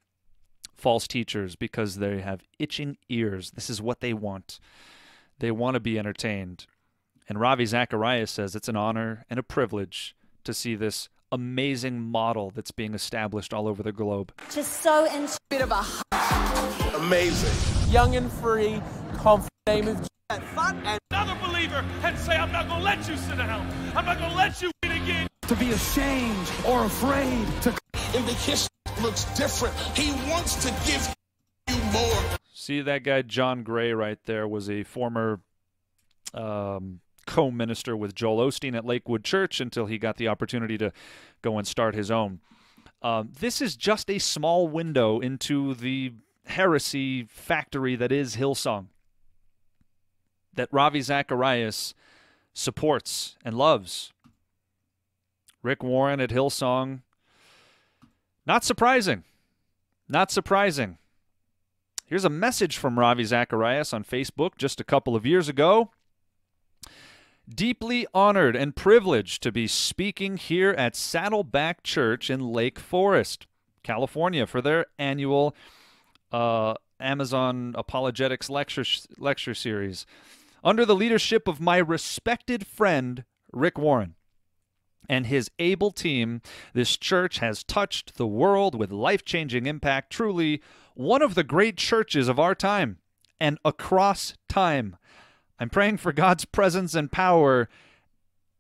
false teachers because they have itching ears. This is what they want. They want to be entertained. And Ravi Zacharias says it's an honor and a privilege to see this amazing model that's being established all over the globe. Just so bit of a amazing, young and free, confident, name of fun. And another believer had to say, "I'm not gonna let you sit down. I'm not gonna let you win again." To be ashamed or afraid to indication looks different. He wants to give you more. See, that guy John Gray right there was a former co-minister with Joel Osteen at Lakewood Church until he got the opportunity to go and start his own. This is just a small window into the heresy factory that is Hillsong, that Ravi Zacharias supports and loves. Rick Warren at Hillsong. Not surprising. Not surprising. Here's a message from Ravi Zacharias on Facebook just a couple of years ago. Deeply honored and privileged to be speaking here at Saddleback Church in Lake Forest, California, for their annual Amazon Apologetics lecture series, under the leadership of my respected friend Rick Warren and his able team. This church has touched the world with life-changing impact. Truly, one of the great churches of our time and across time. I'm praying for God's presence and power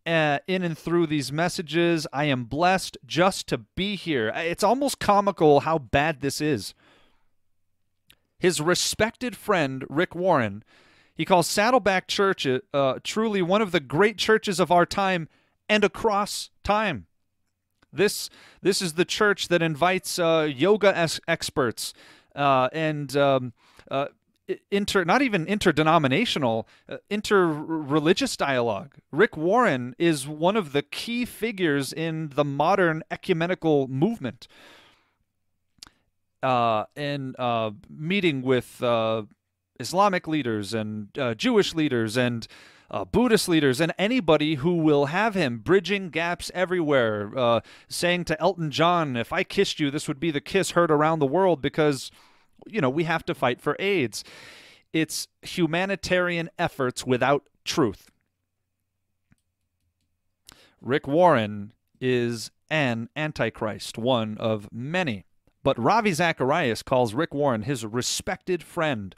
in and through these messages. I am blessed just to be here. It's almost comical how bad this is. His respected friend, Rick Warren, he calls Saddleback Church truly one of the great churches of our time and across time. This is the church that invites yoga experts and... not even interdenominational, interreligious dialogue. Rick Warren is one of the key figures in the modern ecumenical movement. Meeting with Islamic leaders and Jewish leaders and Buddhist leaders and anybody who will have him, bridging gaps everywhere, saying to Elton John, if I kissed you, this would be the kiss heard around the world because, you know, we have to fight for AIDS. It's humanitarian efforts without truth. Rick Warren is an antichrist, one of many. But Ravi Zacharias calls Rick Warren his respected friend.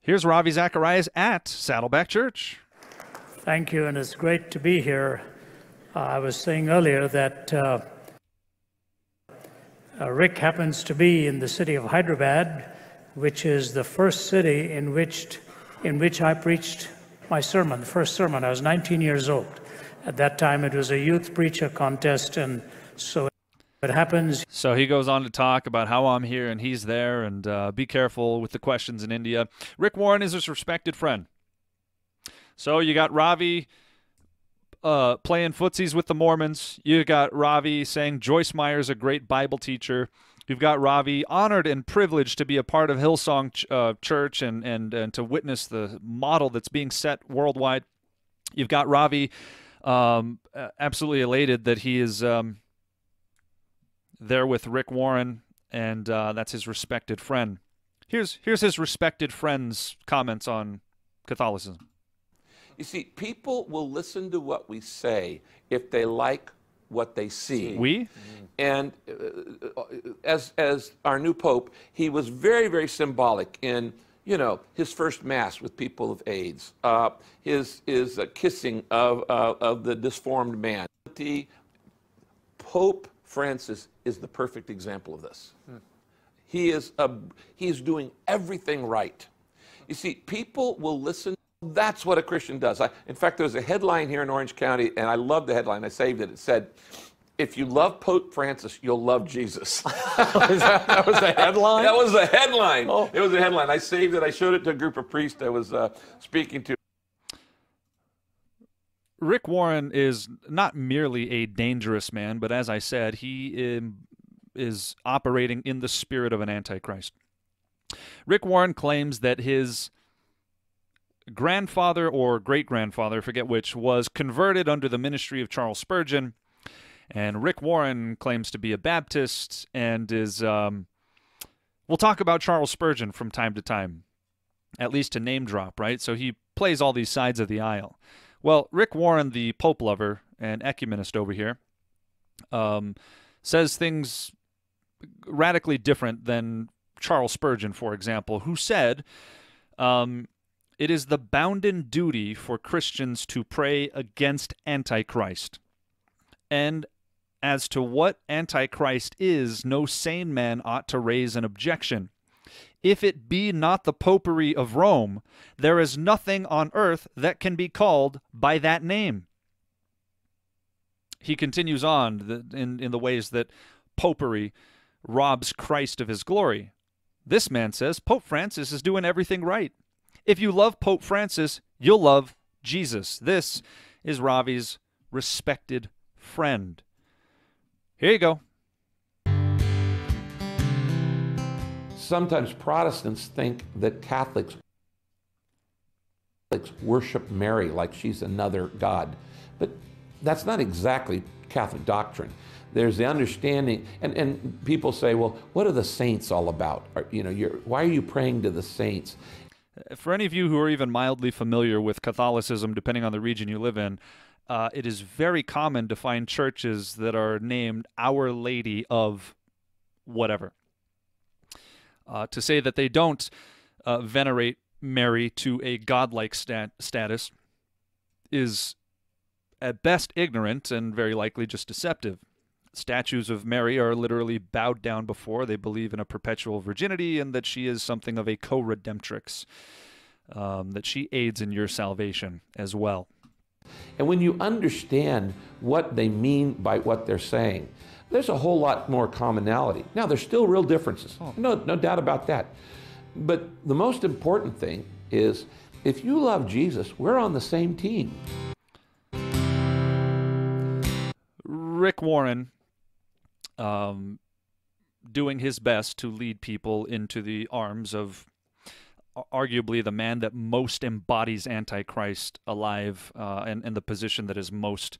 Here's Ravi Zacharias at Saddleback Church. Thank you, and it's great to be here. I was saying earlier that Rick happens to be in the city of Hyderabad, which is the first city in which I preached my sermon, the first sermon. I was 19 years old. At that time, it was a youth preacher contest, and so it happens. So he goes on to talk about how I'm here and he's there, and be careful with the questions in India. Rick Warren is his respected friend. So you got Ravi playing footsies with the Mormons. You got Ravi saying Joyce Meyer's a great Bible teacher. You've got Ravi honored and privileged to be a part of Hillsong Church and to witness the model that's being set worldwide. You've got Ravi absolutely elated that he is... there with Rick Warren, and that's his respected friend. Here's his respected friend's comments on Catholicism. You see, people will listen to what we say if they like what they see. And as our new Pope, he was very, very symbolic in, you know, his first Mass with people of AIDS, his kissing of the disformed man. The Pope Francis is the perfect example of this. He's doing everything right. You see, people will listen. That's what a Christian does. In fact, there's a headline here in Orange County, and I love the headline. I saved it. It said, if you love Pope Francis, you'll love Jesus. That was the headline? That was the headline. Oh. It was a headline. I saved it. I showed it to a group of priests I was speaking to. Rick Warren is not merely a dangerous man, but as I said, he is operating in the spirit of an antichrist. Rick Warren claims that his grandfather or great-grandfather, I forget which, was converted under the ministry of Charles Spurgeon, and Rick Warren claims to be a Baptist and is... we'll talk about Charles Spurgeon from time to time, at least to name drop, right? So he plays all these sides of the aisle. Well, Rick Warren, the Pope lover and ecumenist over here, says things radically different than Charles Spurgeon, for example, who said, it is the bounden duty for Christians to pray against Antichrist. And as to what Antichrist is, no sane man ought to raise an objection. If it be not the popery of Rome, there is nothing on earth that can be called by that name. He continues on in the ways that popery robs Christ of his glory. This man says, Pope Francis is doing everything right. If you love Pope Francis, you'll love Jesus. This is Ravi's respected friend. Here you go. Sometimes Protestants think that Catholics worship Mary like she's another god, but that's not exactly Catholic doctrine. There's the understanding, and people say, well, what are the saints all about? Why are you praying to the saints? For any of you who are even mildly familiar with Catholicism, depending on the region you live in, it is very common to find churches that are named Our Lady of whatever. To say that they don't venerate Mary to a godlike status is at best ignorant and very likely just deceptive. Statues of Mary are literally bowed down before. They believe in a perpetual virginity and that she is something of a co-redemptrix, that she aids in your salvation as well. And when you understand what they mean by what they're saying, there's a whole lot more commonality. Now, there's still real differences. No doubt about that. But the most important thing is, if you love Jesus, we're on the same team. Rick Warren, doing his best to lead people into the arms of arguably the man that most embodies Antichrist alive, and the position that is most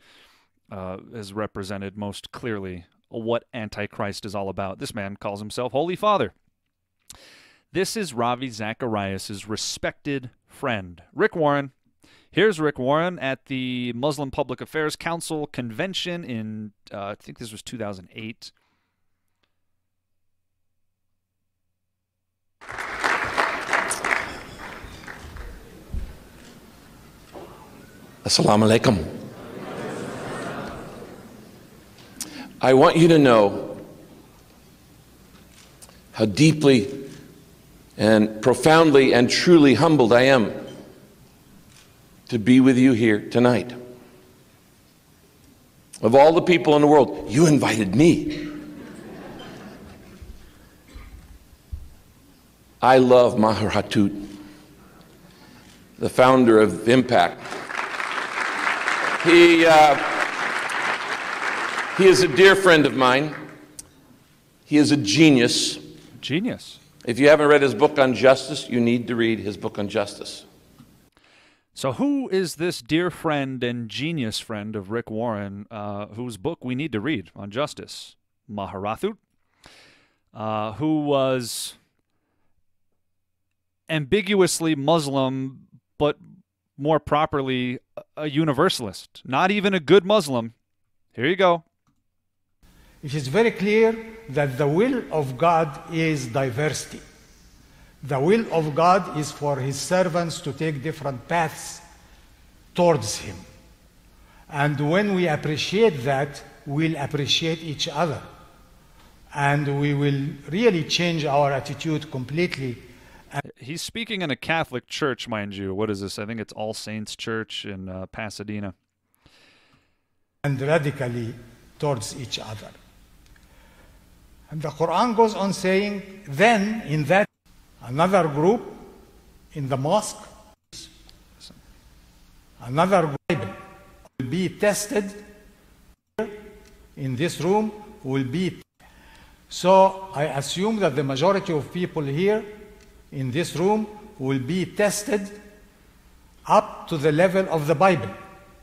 is represented most clearly what Antichrist is all about. This man calls himself Holy Father. This is Ravi Zacharias' respected friend, Rick Warren. Here's Rick Warren at the Muslim Public Affairs Council convention in, I think this was 2008. Assalamu alaikum. I want you to know how deeply and profoundly and truly humbled I am to be with you here tonight. Of all the people in the world, you invited me. I love Maher Hathout, the founder of Impact. He is a dear friend of mine. He is a genius. Genius. If you haven't read his book on justice, you need to read his book on justice. So who is this dear friend and genius friend of Rick Warren, whose book we need to read on justice? Maher Hathout, who was ambiguously Muslim, but more properly a universalist, not even a good Muslim. Here you go. It is very clear that the will of God is diversity. The will of God is for His servants to take different paths towards Him. And when we appreciate that, we'll appreciate each other. And we will really change our attitude completely. He's speaking in a Catholic church, mind you. What is this? I think it's All Saints Church in Pasadena. And radically towards each other. And the Quran goes on saying, then in that another group in the mosque, another group will be tested in this room, will be. So I assume that the majority of people here in this room will be tested up to the level of the Bible,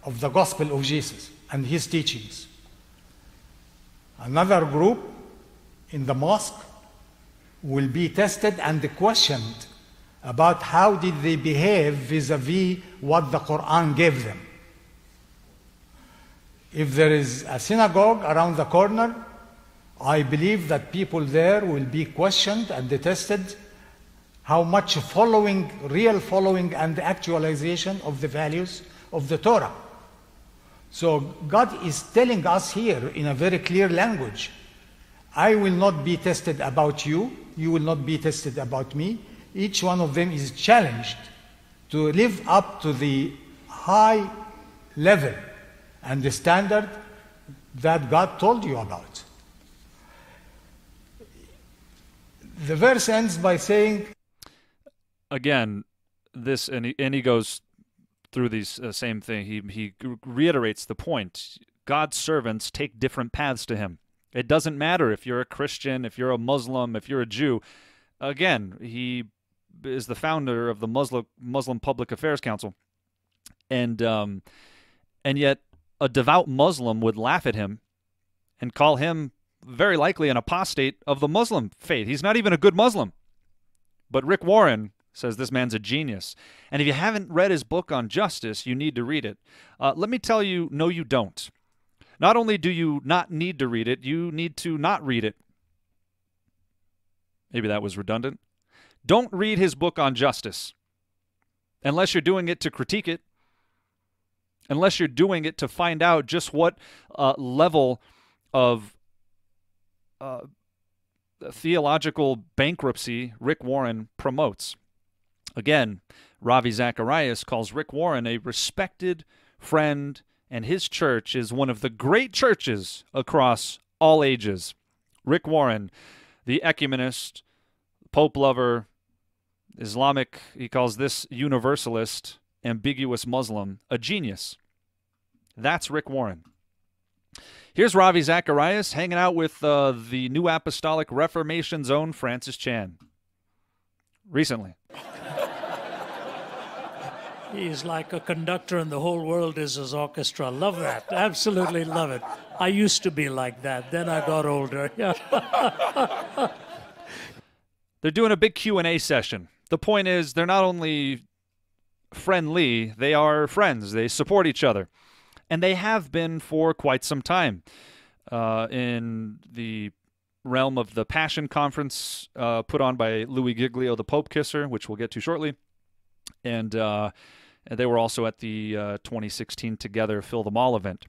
of the gospel of Jesus and his teachings. Another group in the mosque will be tested and questioned about how did they behave vis-a-vis what the Quran gave them. If there is a synagogue around the corner, I believe that people there will be questioned and tested how much following, real following and actualization of the values of the Torah. So God is telling us here in a very clear language, I will not be tested about you, you will not be tested about me. Each one of them is challenged to live up to the high level and the standard that God told you about. The verse ends by saying, again, this, and he goes through these same thing. He reiterates the point. God's servants take different paths to him. It doesn't matter if you're a Christian, if you're a Muslim, if you're a Jew. Again, he is the founder of the Muslim Public Affairs Council. And yet a devout Muslim would laugh at him and call him very likely an apostate of the Muslim faith. He's not even a good Muslim. But Rick Warren says this man's a genius. And if you haven't read his book on justice, you need to read it. Let me tell you, no, you don't. Not only do you not need to read it, you need to not read it. Maybe that was redundant. Don't read his book on justice, unless you're doing it to critique it, unless you're doing it to find out just what level of theological bankruptcy Rick Warren promotes. Again, Ravi Zacharias calls Rick Warren a respected friend, and his church is one of the great churches across all ages. Rick Warren, the ecumenist, Pope lover, Islamic, he calls this universalist, ambiguous Muslim, a genius. That's Rick Warren. Here's Ravi Zacharias hanging out with the New Apostolic Reformation's own Francis Chan recently. He's like a conductor and the whole world is his orchestra. Love that. Absolutely love it. I used to be like that. Then I got older. Yeah. They're doing a big Q&A session. The point is, they're not only friendly, they are friends. They support each other. And they have been for quite some time. In the realm of the Passion Conference put on by Louis Giglio, the Pope Kisser, which we'll get to shortly. And they were also at the 2016 Together Fill the Mall event.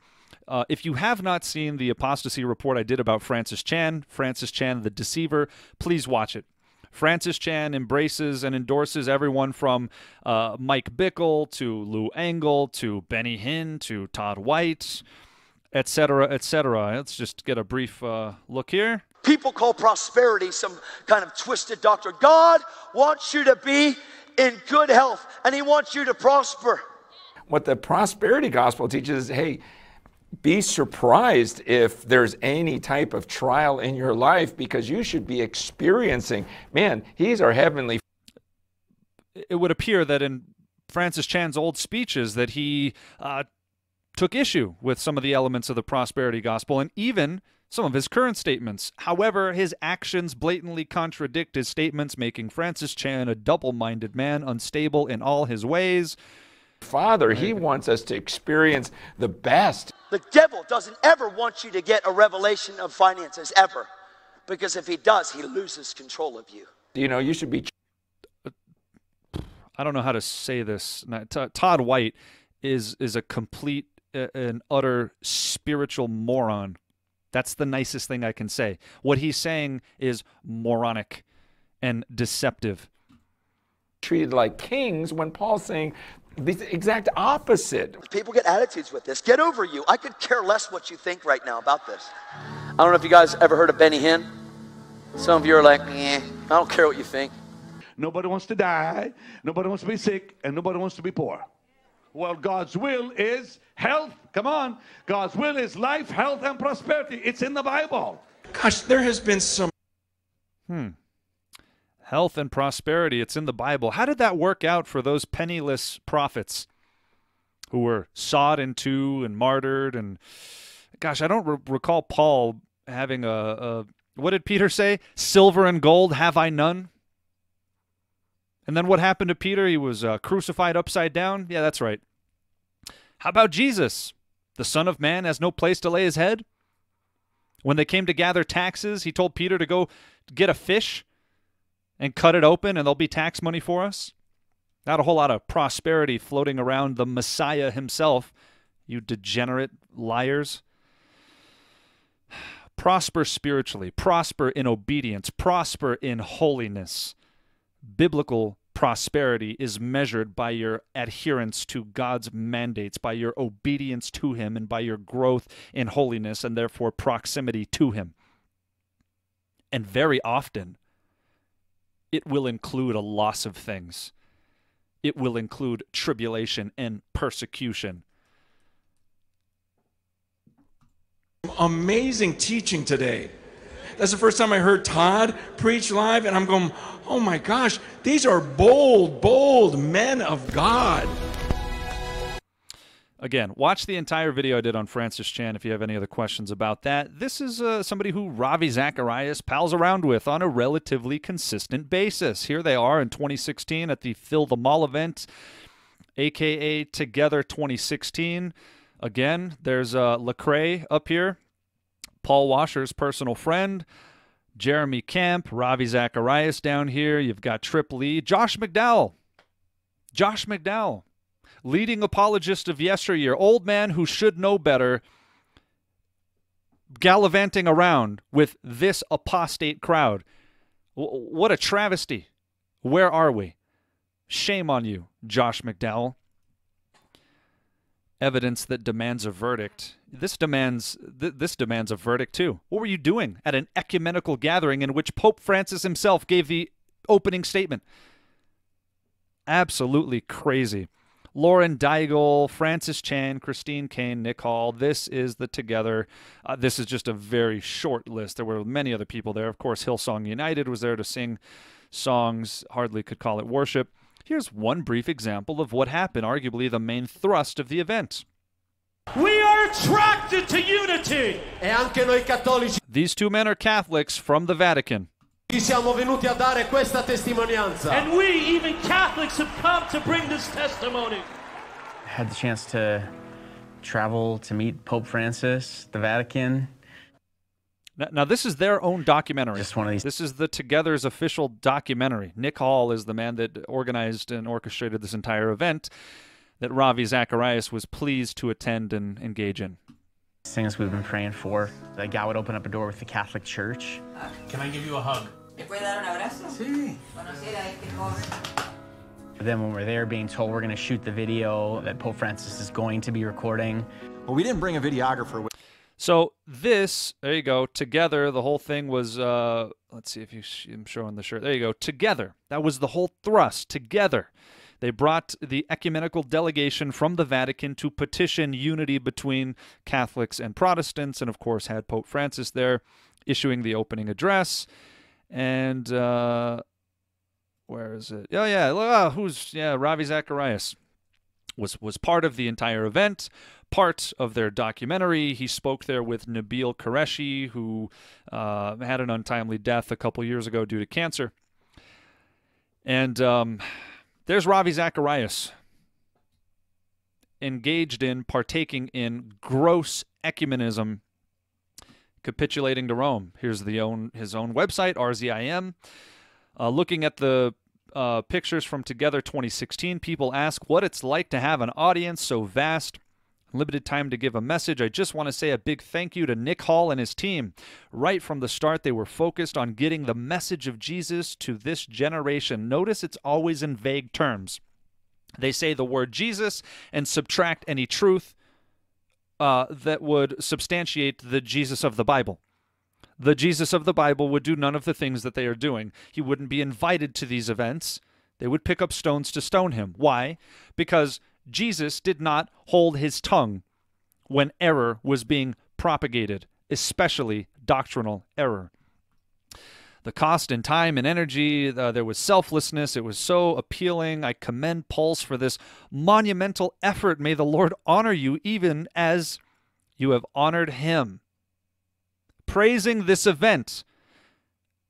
If you have not seen the apostasy report I did about Francis Chan the Deceiver, please watch it. Francis Chan embraces and endorses everyone from Mike Bickle to Lou Engle to Benny Hinn to Todd White, etc., etc. Let's just get a brief look here. People call prosperity some kind of twisted doctrine. God wants you to be in good health, and he wants you to prosper. What the prosperity gospel teaches is, hey, be surprised if there's any type of trial in your life, because you should be experiencing, man, he's our heavenly. It would appear that in Francis Chan's old speeches that he took issue with some of the elements of the prosperity gospel and even some of his current statements. However, his actions blatantly contradict his statements, making Francis Chan a double-minded man, unstable in all his ways. Father, he wants us to experience the best. The devil doesn't ever want you to get a revelation of finances, ever. Because if he does, he loses control of you. You know, you should be... I don't know how to say this. Todd White is a complete and utter spiritual moron. That's the nicest thing I can say. What he's saying is moronic and deceptive. Treated like kings when Paul's saying the exact opposite. People get attitudes with this. Get over you. I could care less what you think right now about this. I don't know if you guys ever heard of Benny Hinn. Some of you are like, meh, I don't care what you think. Nobody wants to die. Nobody wants to be sick. And nobody wants to be poor. Well, God's will is health. Come on. God's will is life, health, and prosperity. It's in the Bible. Gosh, there has been some... Health and prosperity. It's in the Bible. How did that work out for those penniless prophets who were sawed in two and martyred? And gosh, I don't recall Paul having a... What did Peter say? Silver and gold have I none. And then what happened to Peter? He was crucified upside down. Yeah, that's right. How about Jesus? The Son of Man has no place to lay his head. When they came to gather taxes, he told Peter to go get a fish and cut it open, and there'll be tax money for us. Not a whole lot of prosperity floating around the Messiah himself, you degenerate liars. Prosper spiritually. Prosper in obedience. Prosper in holiness. Biblical prosperity is measured by your adherence to God's mandates, by your obedience to him, and by your growth in holiness, and therefore proximity to him. And very often, it will include a loss of things. It will include tribulation and persecution. Amazing teaching today. That's the first time I heard Todd preach live, and I'm going, oh my gosh, these are bold, bold men of God. Again, watch the entire video I did on Francis Chan if you have any other questions about that. This is somebody who Ravi Zacharias pals around with on a relatively consistent basis. Here they are in 2016 at the Fill the Mall event, a.k.a. Together 2016. Again, there's Lecrae up here, Paul Washer's personal friend, Jeremy Camp, Ravi Zacharias down here. You've got Trip Lee, Josh McDowell, leading apologist of yesteryear, old man who should know better, gallivanting around with this apostate crowd. What a travesty. Where are we? Shame on you, Josh McDowell. Evidence that demands a verdict. This demands a verdict too. What were you doing at an ecumenical gathering in which Pope Francis himself gave the opening statement? Absolutely crazy. Lauren Daigle, Francis Chan, Christine Kane, Nick Hall. This is the Together. This is just a very short list. There were many other people there. Of course, Hillsong United was there to sing songs. Hardly could call it worship. Here's one brief example of what happened, arguably the main thrust of the event. We are attracted to unity. These two men are Catholics from the Vatican. And we, even Catholics, have come to bring this testimony. I had the chance to travel to meet Pope Francis, the Vatican. Now, this is their own documentary. Just one of these. This is the Together's official documentary. Nick Hall is the man that organized and orchestrated this entire event that Ravi Zacharias was pleased to attend and engage in. Things we've been praying for, that God would open up a door with the Catholic Church. Can I give you a hug? Then when we're there being told we're going to shoot the video that Pope Francis is going to be recording. Well, we didn't bring a videographer. So this, there you go, Together, the whole thing was, let's see if I'm showing the shirt. There you go, Together. That was the whole thrust, Together. They brought the ecumenical delegation from the Vatican to petition unity between Catholics and Protestants, and of course had Pope Francis there issuing the opening address. And where is it? Oh yeah, Ravi Zacharias was part of the entire event, part of their documentary. He spoke there with Nabil Qureshi, who had an untimely death a couple years ago due to cancer. And there's Ravi Zacharias engaged in, partaking in gross ecumenism, capitulating to Rome. Here's his own website, RZIM. Looking at the pictures from Together 2016, people ask what it's like to have an audience so vast. Limited time to give a message. I just want to say a big thank you to Nick Hall and his team. Right from the start, they were focused on getting the message of Jesus to this generation. Notice it's always in vague terms. They say the word Jesus and subtract any truth that would substantiate the Jesus of the Bible. The Jesus of the Bible would do none of the things that they are doing. He wouldn't be invited to these events. They would pick up stones to stone him. Why? Because Jesus did not hold his tongue when error was being propagated, especially doctrinal error. The cost in time and energy, there was selflessness. It was so appealing. I commend Pulse for this monumental effort. May the Lord honor you even as you have honored him. Praising this event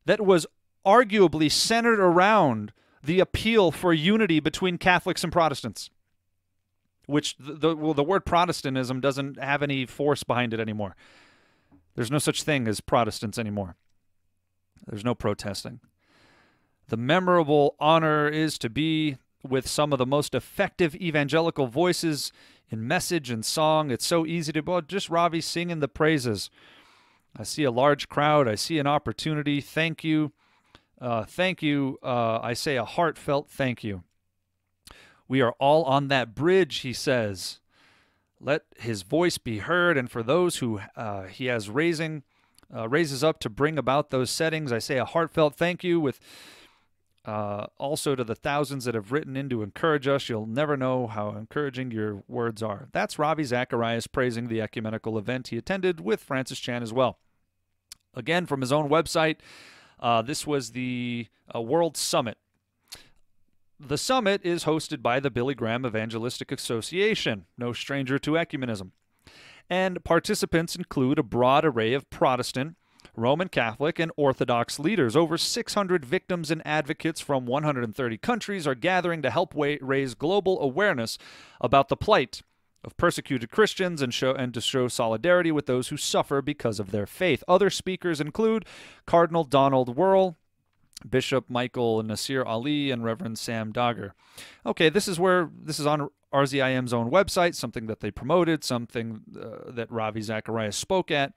that was arguably centered around the appeal for unity between Catholics and Protestants. Which the word Protestantism doesn't have any force behind it anymore. There's no such thing as Protestants anymore. There's no protesting. The memorable honor is to be with some of the most effective evangelical voices in message and song. It's so easy to just Ravi singing the praises. I see a large crowd. I see an opportunity. Thank you. Thank you. I say a heartfelt thank you. We are all on that bridge, he says. Let his voice be heard, and for those who he has raises up to bring about those settings, I say a heartfelt thank you, with also to the thousands that have written in to encourage us. You'll never know how encouraging your words are. That's Ravi Zacharias praising the ecumenical event he attended with Francis Chan as well. Again, from his own website, this was the World Summit. The summit is hosted by the Billy Graham Evangelistic Association, no stranger to ecumenism. And participants include a broad array of Protestant, Roman Catholic, and Orthodox leaders. Over 600 victims and advocates from 130 countries are gathering to help raise global awareness about the plight of persecuted Christians and to show solidarity with those who suffer because of their faith. Other speakers include Cardinal Donald Wuerl, Bishop Michael Nasir Ali, and Reverend Sam Dogger. Okay, this is on RZIM's own website, something that they promoted, something that Ravi Zacharias spoke at.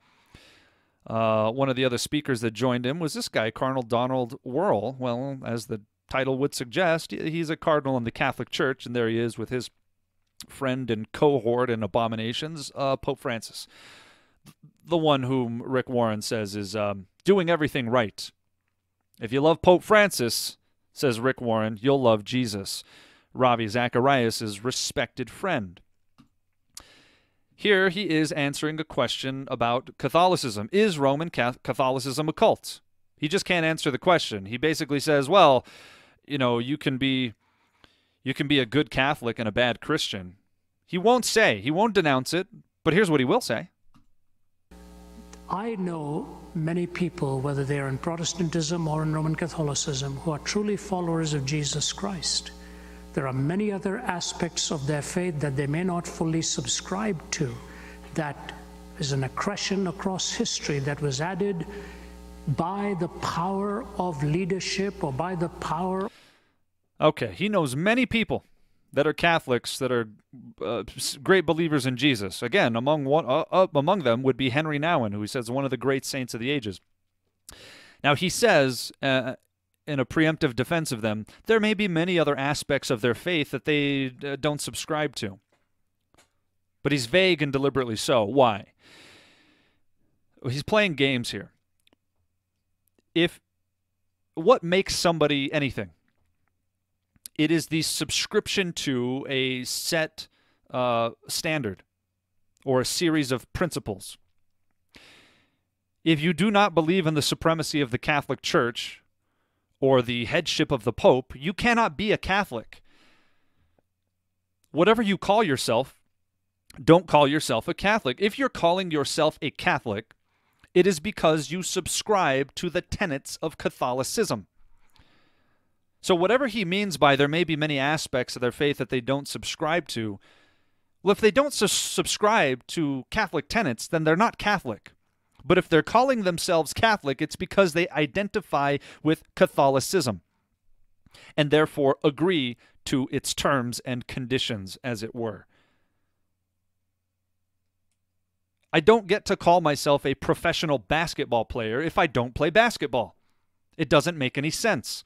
One of the other speakers that joined him was this guy, Cardinal Donald Wuerl. Well, as the title would suggest, he's a cardinal in the Catholic Church, and there he is with his friend and cohort in abominations, Pope Francis, the one whom Rick Warren says is doing everything right. If you love Pope Francis, says Rick Warren, you'll love Jesus, Ravi Zacharias' respected friend. Here he is answering a question about Catholicism. Is Roman Catholicism a cult? He just can't answer the question. He basically says, well, you know, you can be you can be a good Catholic and a bad Christian. He won't say, he won't denounce it, but here's what he will say. I know many people, whether they're in Protestantism or in Roman Catholicism, who are truly followers of Jesus Christ. There are many other aspects of their faith that they may not fully subscribe to. That is an accretion across history that was added by the power of leadership or by the power. Okay, he knows many people that are Catholics, that are great believers in Jesus. Again, among them would be Henri Nouwen, who he says is one of the great saints of the ages. Now, he says, in a preemptive defense of them, there may be many other aspects of their faith that they don't subscribe to. But he's vague and deliberately so. Why? He's playing games here. What makes somebody anything? It is the subscription to a set standard or a series of principles. If you do not believe in the supremacy of the Catholic Church or the headship of the Pope, you cannot be a Catholic. Whatever you call yourself, don't call yourself a Catholic. If you're calling yourself a Catholic, it is because you subscribe to the tenets of Catholicism. So whatever he means by there may be many aspects of their faith that they don't subscribe to, well, if they don't subscribe to Catholic tenets, then they're not Catholic. But if they're calling themselves Catholic, it's because they identify with Catholicism and therefore agree to its terms and conditions, as it were. I don't get to call myself a professional basketball player if I don't play basketball. It doesn't make any sense.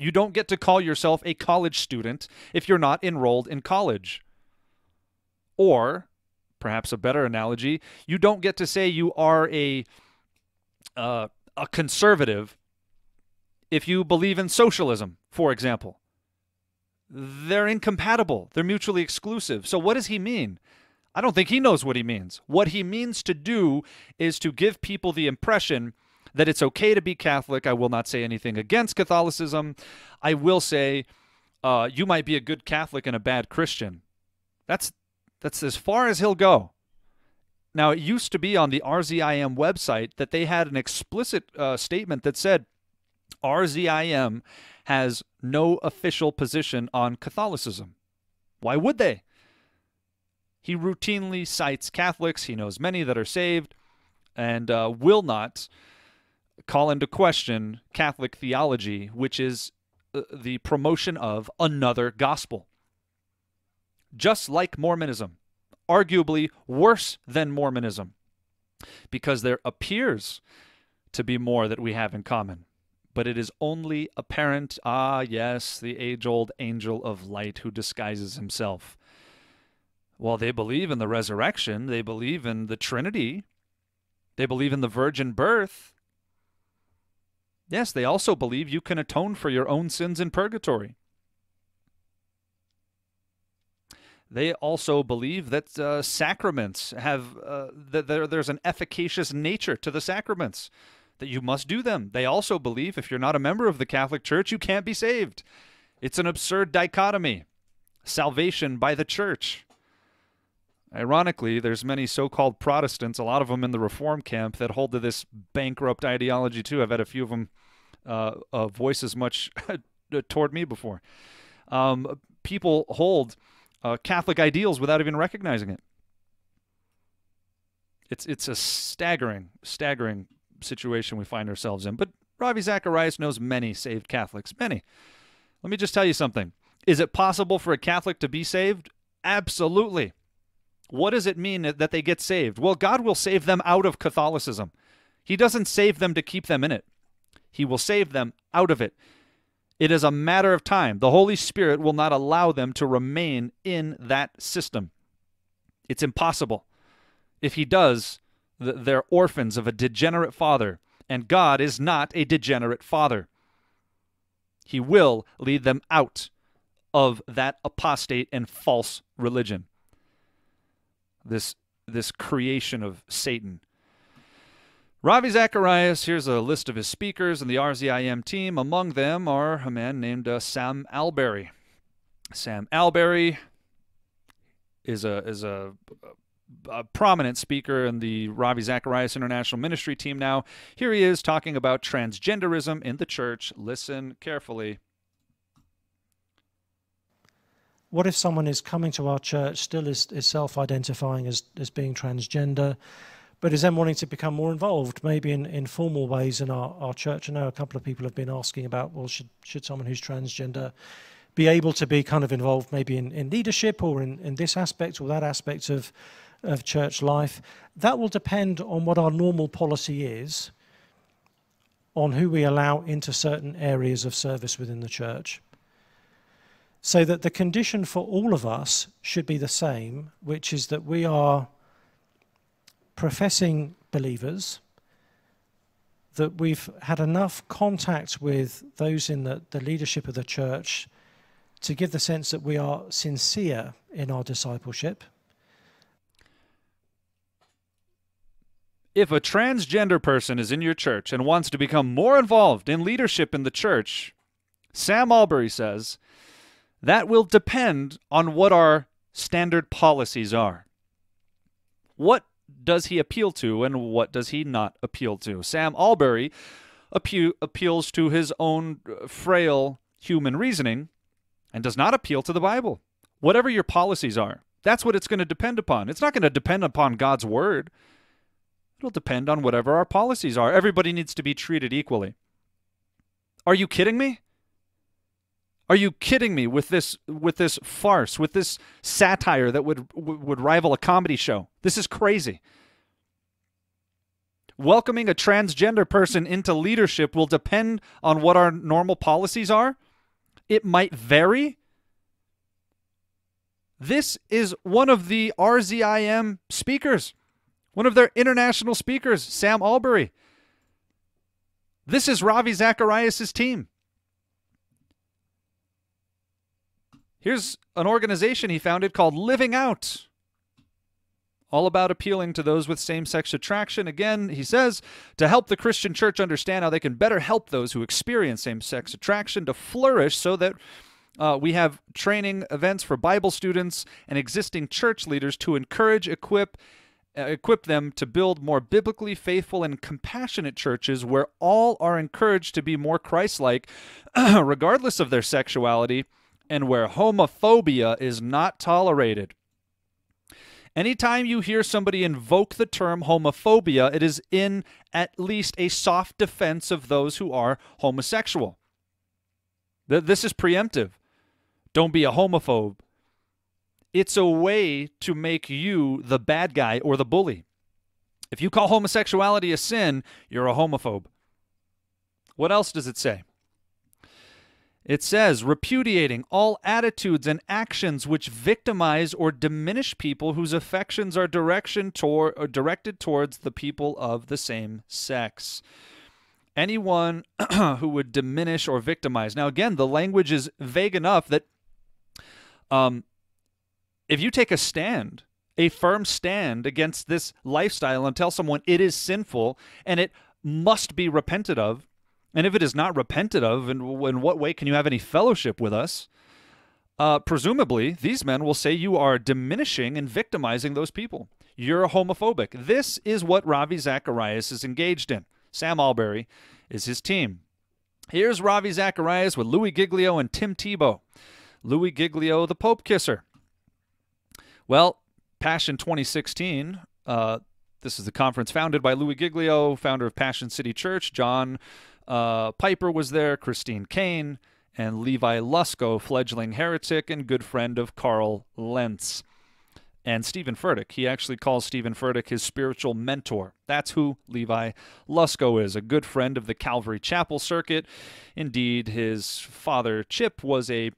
You don't get to call yourself a college student if you're not enrolled in college. Or, perhaps a better analogy, you don't get to say you are a conservative if you believe in socialism, for example. They're incompatible. They're mutually exclusive. So what does he mean? I don't think he knows what he means. What he means to do is to give people the impression that it's okay to be Catholic. I will not say anything against Catholicism. I will say you might be a good Catholic and a bad Christian. That's as far as he'll go. Now, it used to be on the RZIM website that they had an explicit statement that said RZIM has no official position on Catholicism. Why would they? He routinely cites Catholics. He knows many that are saved and will not call into question Catholic theology, which is the promotion of another gospel. Just like Mormonism, arguably worse than Mormonism, because there appears to be more that we have in common, but it is only apparent. Ah, yes, the age-old angel of light who disguises himself. Well, they believe in the resurrection. They believe in the Trinity. They believe in the virgin birth. Yes, they also believe you can atone for your own sins in purgatory. They also believe that sacraments have, there's an efficacious nature to the sacraments, that you must do them. They also believe if you're not a member of the Catholic Church, you can't be saved. It's an absurd dichotomy, salvation by the church. Ironically, there's many so-called Protestants, a lot of them in the Reform camp, that hold to this bankrupt ideology, too. I've had a few of them voice as much toward me before. People hold Catholic ideals without even recognizing it. It's a staggering, staggering situation we find ourselves in. But Ravi Zacharias knows many saved Catholics, many. Let me just tell you something. Is it possible for a Catholic to be saved? Absolutely. What does it mean that they get saved? Well, God will save them out of Catholicism. He doesn't save them to keep them in it. He will save them out of it. It is a matter of time. The Holy Spirit will not allow them to remain in that system. It's impossible. If he does, they're orphans of a degenerate father, and God is not a degenerate father. He will lead them out of that apostate and false religion. This creation of Satan. Ravi Zacharias, here's a list of his speakers and the RZIM team. Among them are a man named Sam Alberry. Sam Alberry is a prominent speaker in the Ravi Zacharias International Ministry team now. Here he is talking about transgenderism in the church. Listen carefully. What if someone is coming to our church, still is self-identifying as being transgender, but is then wanting to become more involved, maybe in formal ways in our church? I know a couple of people have been asking about, well, should someone who's transgender be able to be kind of involved maybe in leadership or in this aspect or that aspect of church life? That will depend on what our normal policy is, on who we allow into certain areas of service within the church. So that the condition for all of us should be the same, which is that we are professing believers, that we've had enough contact with those in the leadership of the church to give the sense that we are sincere in our discipleship. If a transgender person is in your church and wants to become more involved in leadership in the church, Sam Alberry says, that will depend on what our standard policies are. What does he appeal to and what does he not appeal to? Sam Alberry appeals to his own frail human reasoning and does not appeal to the Bible. Whatever your policies are, that's what it's going to depend upon. It's not going to depend upon God's word. It'll depend on whatever our policies are. Everybody needs to be treated equally. Are you kidding me? Are you kidding me with this farce, with this satire that would rival a comedy show? This is crazy. Welcoming a transgender person into leadership will depend on what our normal policies are. It might vary. This is one of the RZIM speakers, one of their international speakers, Sam Alberry. This is Ravi Zacharias' team. Here's an organization he founded called Living Out, all about appealing to those with same-sex attraction. Again, he says, to help the Christian church understand how they can better help those who experience same-sex attraction to flourish, so that we have training events for Bible students and existing church leaders to encourage, equip them to build more biblically faithful and compassionate churches where all are encouraged to be more Christ-like regardless of their sexuality, and where homophobia is not tolerated. Anytime you hear somebody invoke the term homophobia, it is in at least a soft defense of those who are homosexual. This is preemptive. Don't be a homophobe. It's a way to make you the bad guy or the bully. If you call homosexuality a sin, you're a homophobe. What else does it say? It says, repudiating all attitudes and actions which victimize or diminish people whose affections are directed towards the people of the same sex. Anyone who would diminish or victimize. Now, again, the language is vague enough that if you take a stand, a firm stand against this lifestyle and tell someone it is sinful and it must be repented of, and if it is not repented of, in what way can you have any fellowship with us? Presumably, these men will say you are diminishing and victimizing those people. You're homophobic. This is what Ravi Zacharias is engaged in. Sam Alberry is his team. Here's Ravi Zacharias with Louis Giglio and Tim Tebow. Louis Giglio, the Pope Kisser. Well, Passion 2016, this is the conference founded by Louis Giglio, founder of Passion City Church. John Piper was there, Christine Kane, and Levi Lusko, fledgling heretic and good friend of Carl Lentz. And Stephen Furtick. He actually calls Stephen Furtick his spiritual mentor. That's who Levi Lusko is, a good friend of the Calvary Chapel circuit. Indeed, his father, Chip, was a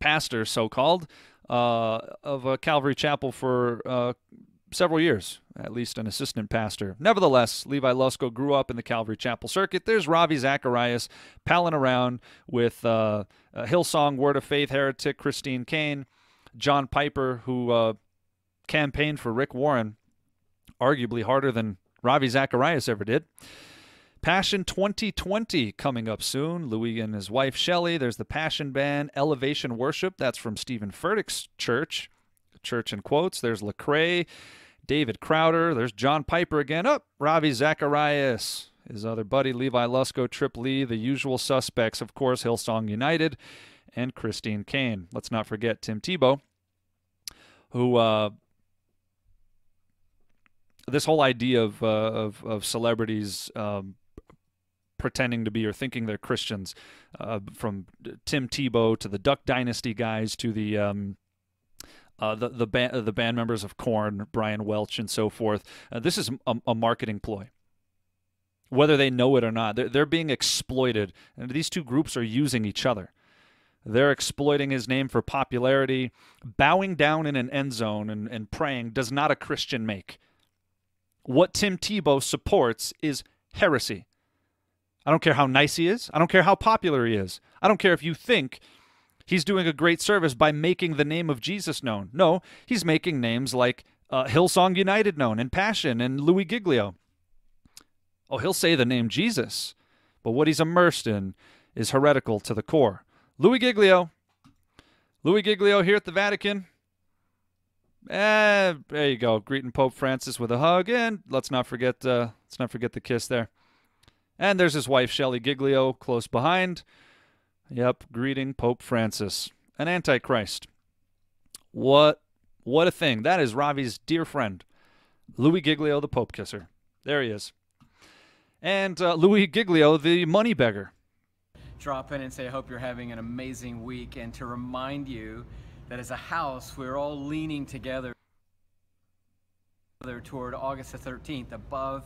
pastor, so-called, of a Calvary Chapel for several years, at least an assistant pastor. Nevertheless, Levi Lusko grew up in the Calvary Chapel circuit. There's Ravi Zacharias palling around with Hillsong Word of Faith heretic Christine Kane, John Piper, who campaigned for Rick Warren, arguably harder than Ravi Zacharias ever did, Passion 2020 coming up soon. Louis and his wife, Shelley. There's the Passion Band, Elevation Worship. That's from Stephen Furtick's church, church in quotes. There's Lecrae, David Crowder. There's John Piper again. Up, Ravi Zacharias, his other buddy, Levi Lusko, Trip Lee, the usual suspects, of course, Hillsong United, and Christine Kane. Let's not forget Tim Tebow, who... this whole idea of celebrities pretending to be or thinking they're Christians, from Tim Tebow to the Duck Dynasty guys to the band members of Korn, Brian Welch, and so forth. This is a marketing ploy. Whether they know it or not, they're being exploited. And these two groups are using each other. They're exploiting his name for popularity. Bowing down in an end zone and praying does not a Christian make. What Tim Tebow supports is heresy. I don't care how nice he is. I don't care how popular he is. I don't care if you think he's doing a great service by making the name of Jesus known. No, he's making names like Hillsong United known, and Passion, and Louis Giglio. Oh, he'll say the name Jesus, but what he's immersed in is heretical to the core. Louis Giglio here at the Vatican. There you go, greeting Pope Francis with a hug, and let's not forget the kiss there. And there's his wife, Shelley Giglio, close behind. Yep, greeting Pope Francis, an antichrist. What a thing. That is Ravi's dear friend, Louis Giglio, the Pope kisser. There he is. And Louis Giglio, the money beggar. Drop in and say, I hope you're having an amazing week, and to remind you that as a house, we're all leaning together toward August the 13th, above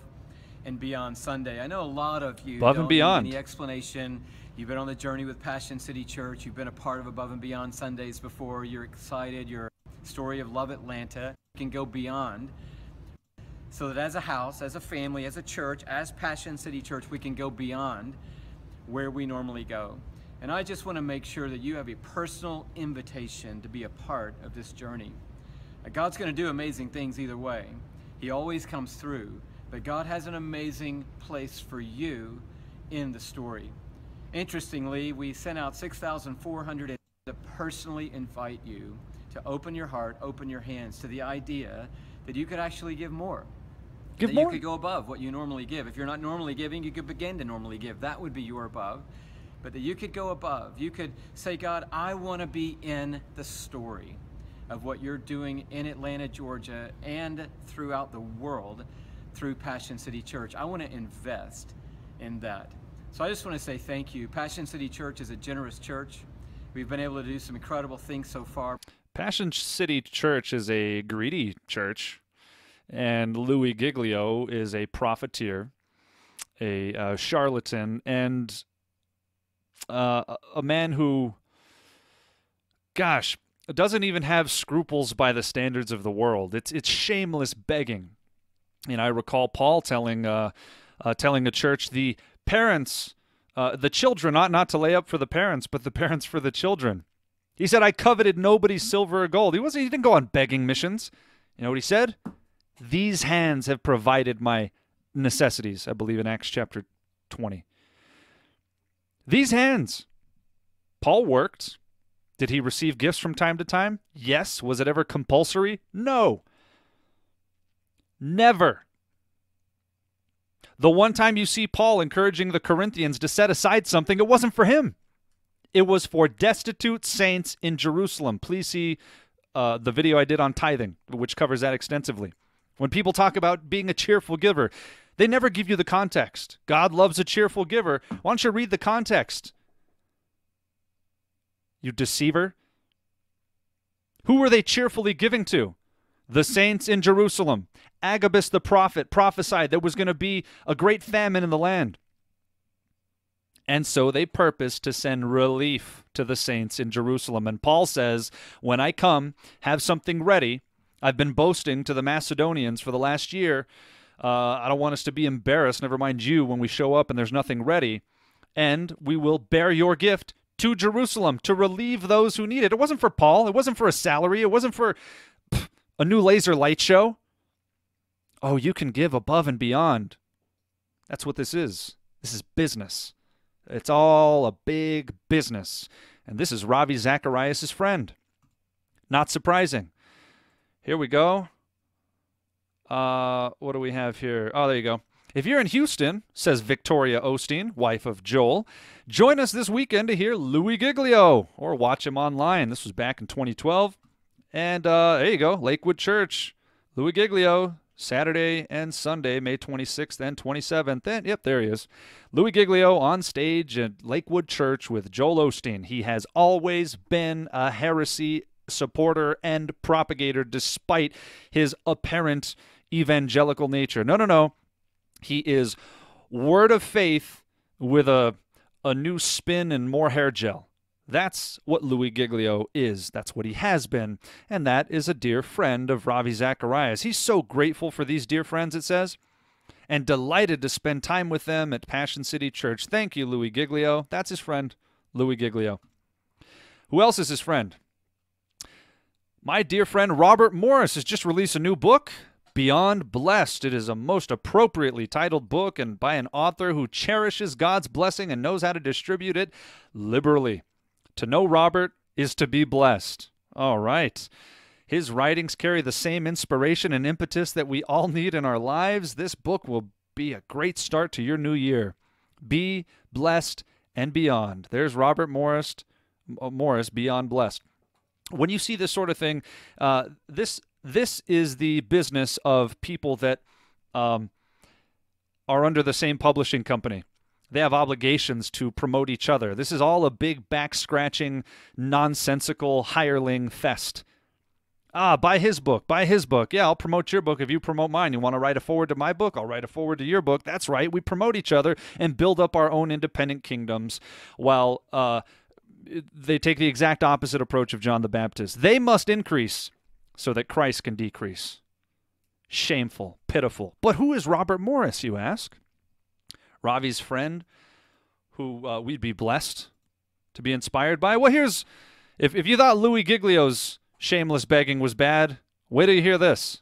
and beyond Sunday. I know a lot of you don't need any explanation. You've been on the journey with Passion City Church. You've been a part of Above and Beyond Sundays before. You're excited. Your story of Love Atlanta can go beyond. So that as a house, as a family, as a church, as Passion City Church, we can go beyond where we normally go. And I just want to make sure that you have a personal invitation to be a part of this journey. God's going to do amazing things either way. He always comes through, but God has an amazing place for you in the story. Interestingly, we sent out 6,400 to personally invite you to open your heart, open your hands to the idea that you could actually give more. Give more? You could go above what you normally give. If you're not normally giving, you could begin to normally give. That would be your above. But that you could go above. You could say, God, I want to be in the story of what you're doing in Atlanta, Georgia, and throughout the world through Passion City Church. I want to invest in that. So I just want to say thank you. Passion City Church is a generous church. We've been able to do some incredible things so far. Passion City Church is a greedy church, and Louis Giglio is a profiteer, a charlatan, and... a man who, gosh, doesn't even have scruples by the standards of the world. It's shameless begging. And I recall Paul telling the church, the parents, the children ought not to lay up for the parents, but the parents for the children. He said, I coveted nobody's silver or gold. He didn't go on begging missions. You know what he said? These hands have provided my necessities, I believe in Acts chapter 20. These hands. Paul worked. Did he receive gifts from time to time? Yes. Was it ever compulsory? No. Never. The one time you see Paul encouraging the Corinthians to set aside something, it wasn't for him. It was for destitute saints in Jerusalem. Please see the video I did on tithing, which covers that extensively. When people talk about being a cheerful giver, they never give you the context. God loves a cheerful giver. Why don't you read the context? You deceiver. Who were they cheerfully giving to? The saints in Jerusalem. Agabus the prophet prophesied there was going to be a great famine in the land. And so they purposed to send relief to the saints in Jerusalem. And Paul says, when I come, have something ready. I've been boasting to the Macedonians for the last year. I don't want us to be embarrassed, never mind you, when we show up and there's nothing ready. And we will bear your gift to Jerusalem to relieve those who need it. It wasn't for Paul. It wasn't for a salary. It wasn't for a new laser light show. Oh, you can give above and beyond. That's what this is. This is business. It's all a big business. And this is Ravi Zacharias' friend. Not surprising. Here we go. What do we have here? Oh, there you go. If you're in Houston, says Victoria Osteen, wife of Joel, join us this weekend to hear Louis Giglio or watch him online. This was back in 2012. And there you go, Lakewood Church, Louis Giglio, Saturday and Sunday, May 26th and 27th. And, yep, there he is. Louis Giglio on stage at Lakewood Church with Joel Osteen. He has always been a heresy supporter and propagator despite his apparent evangelical nature. No, no, no. He is word of faith with a new spin and more hair gel. That's what Louis Giglio is. That's what he has been. And that is a dear friend of Ravi Zacharias. He's so grateful for these dear friends, it says, and delighted to spend time with them at Passion City Church. Thank you, Louis Giglio. That's his friend, Louis Giglio. Who else is his friend? My dear friend Robert Morris has just released a new book, Beyond Blessed. It is a most appropriately titled book and by an author who cherishes God's blessing and knows how to distribute it liberally. To know Robert is to be blessed. All right. His writings carry the same inspiration and impetus that we all need in our lives. This book will be a great start to your new year. Be blessed and beyond. There's Robert Morris, Beyond Blessed. When you see this sort of thing, this is the business of people that are under the same publishing company. They have obligations to promote each other. This is all a big, back-scratching, nonsensical hireling fest. Ah, buy his book, buy his book. Yeah, I'll promote your book if you promote mine. You want to write a foreword to my book? I'll write a foreword to your book. That's right. We promote each other and build up our own independent kingdoms while they take the exact opposite approach of John the Baptist. They must increase so that Christ can decrease. Shameful, pitiful. But who is Robert Morris, you ask? Ravi's friend, who we'd be blessed to be inspired by. Well, here's, if you thought Louis Giglio's shameless begging was bad, wait till you hear this.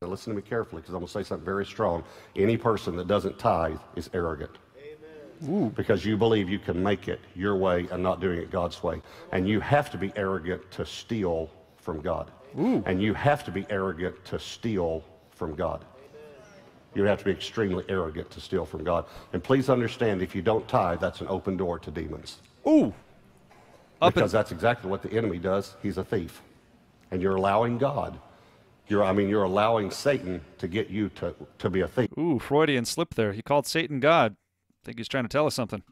Now listen to me carefully, because I'm going to say something very strong. Any person that doesn't tithe is arrogant. Amen. Ooh. Because you believe you can make it your way and not doing it God's way. And you have to be arrogant to steal from God. Ooh. And you have to be arrogant to steal from God. You have to be extremely arrogant to steal from God. And please understand, if you don't tithe, that's an open door to demons. Ooh. Because that's exactly what the enemy does. He's a thief. And you're allowing God. You're allowing Satan to get you to be a thief. Ooh, Freudian slip there. He called Satan God. I think he's trying to tell us something.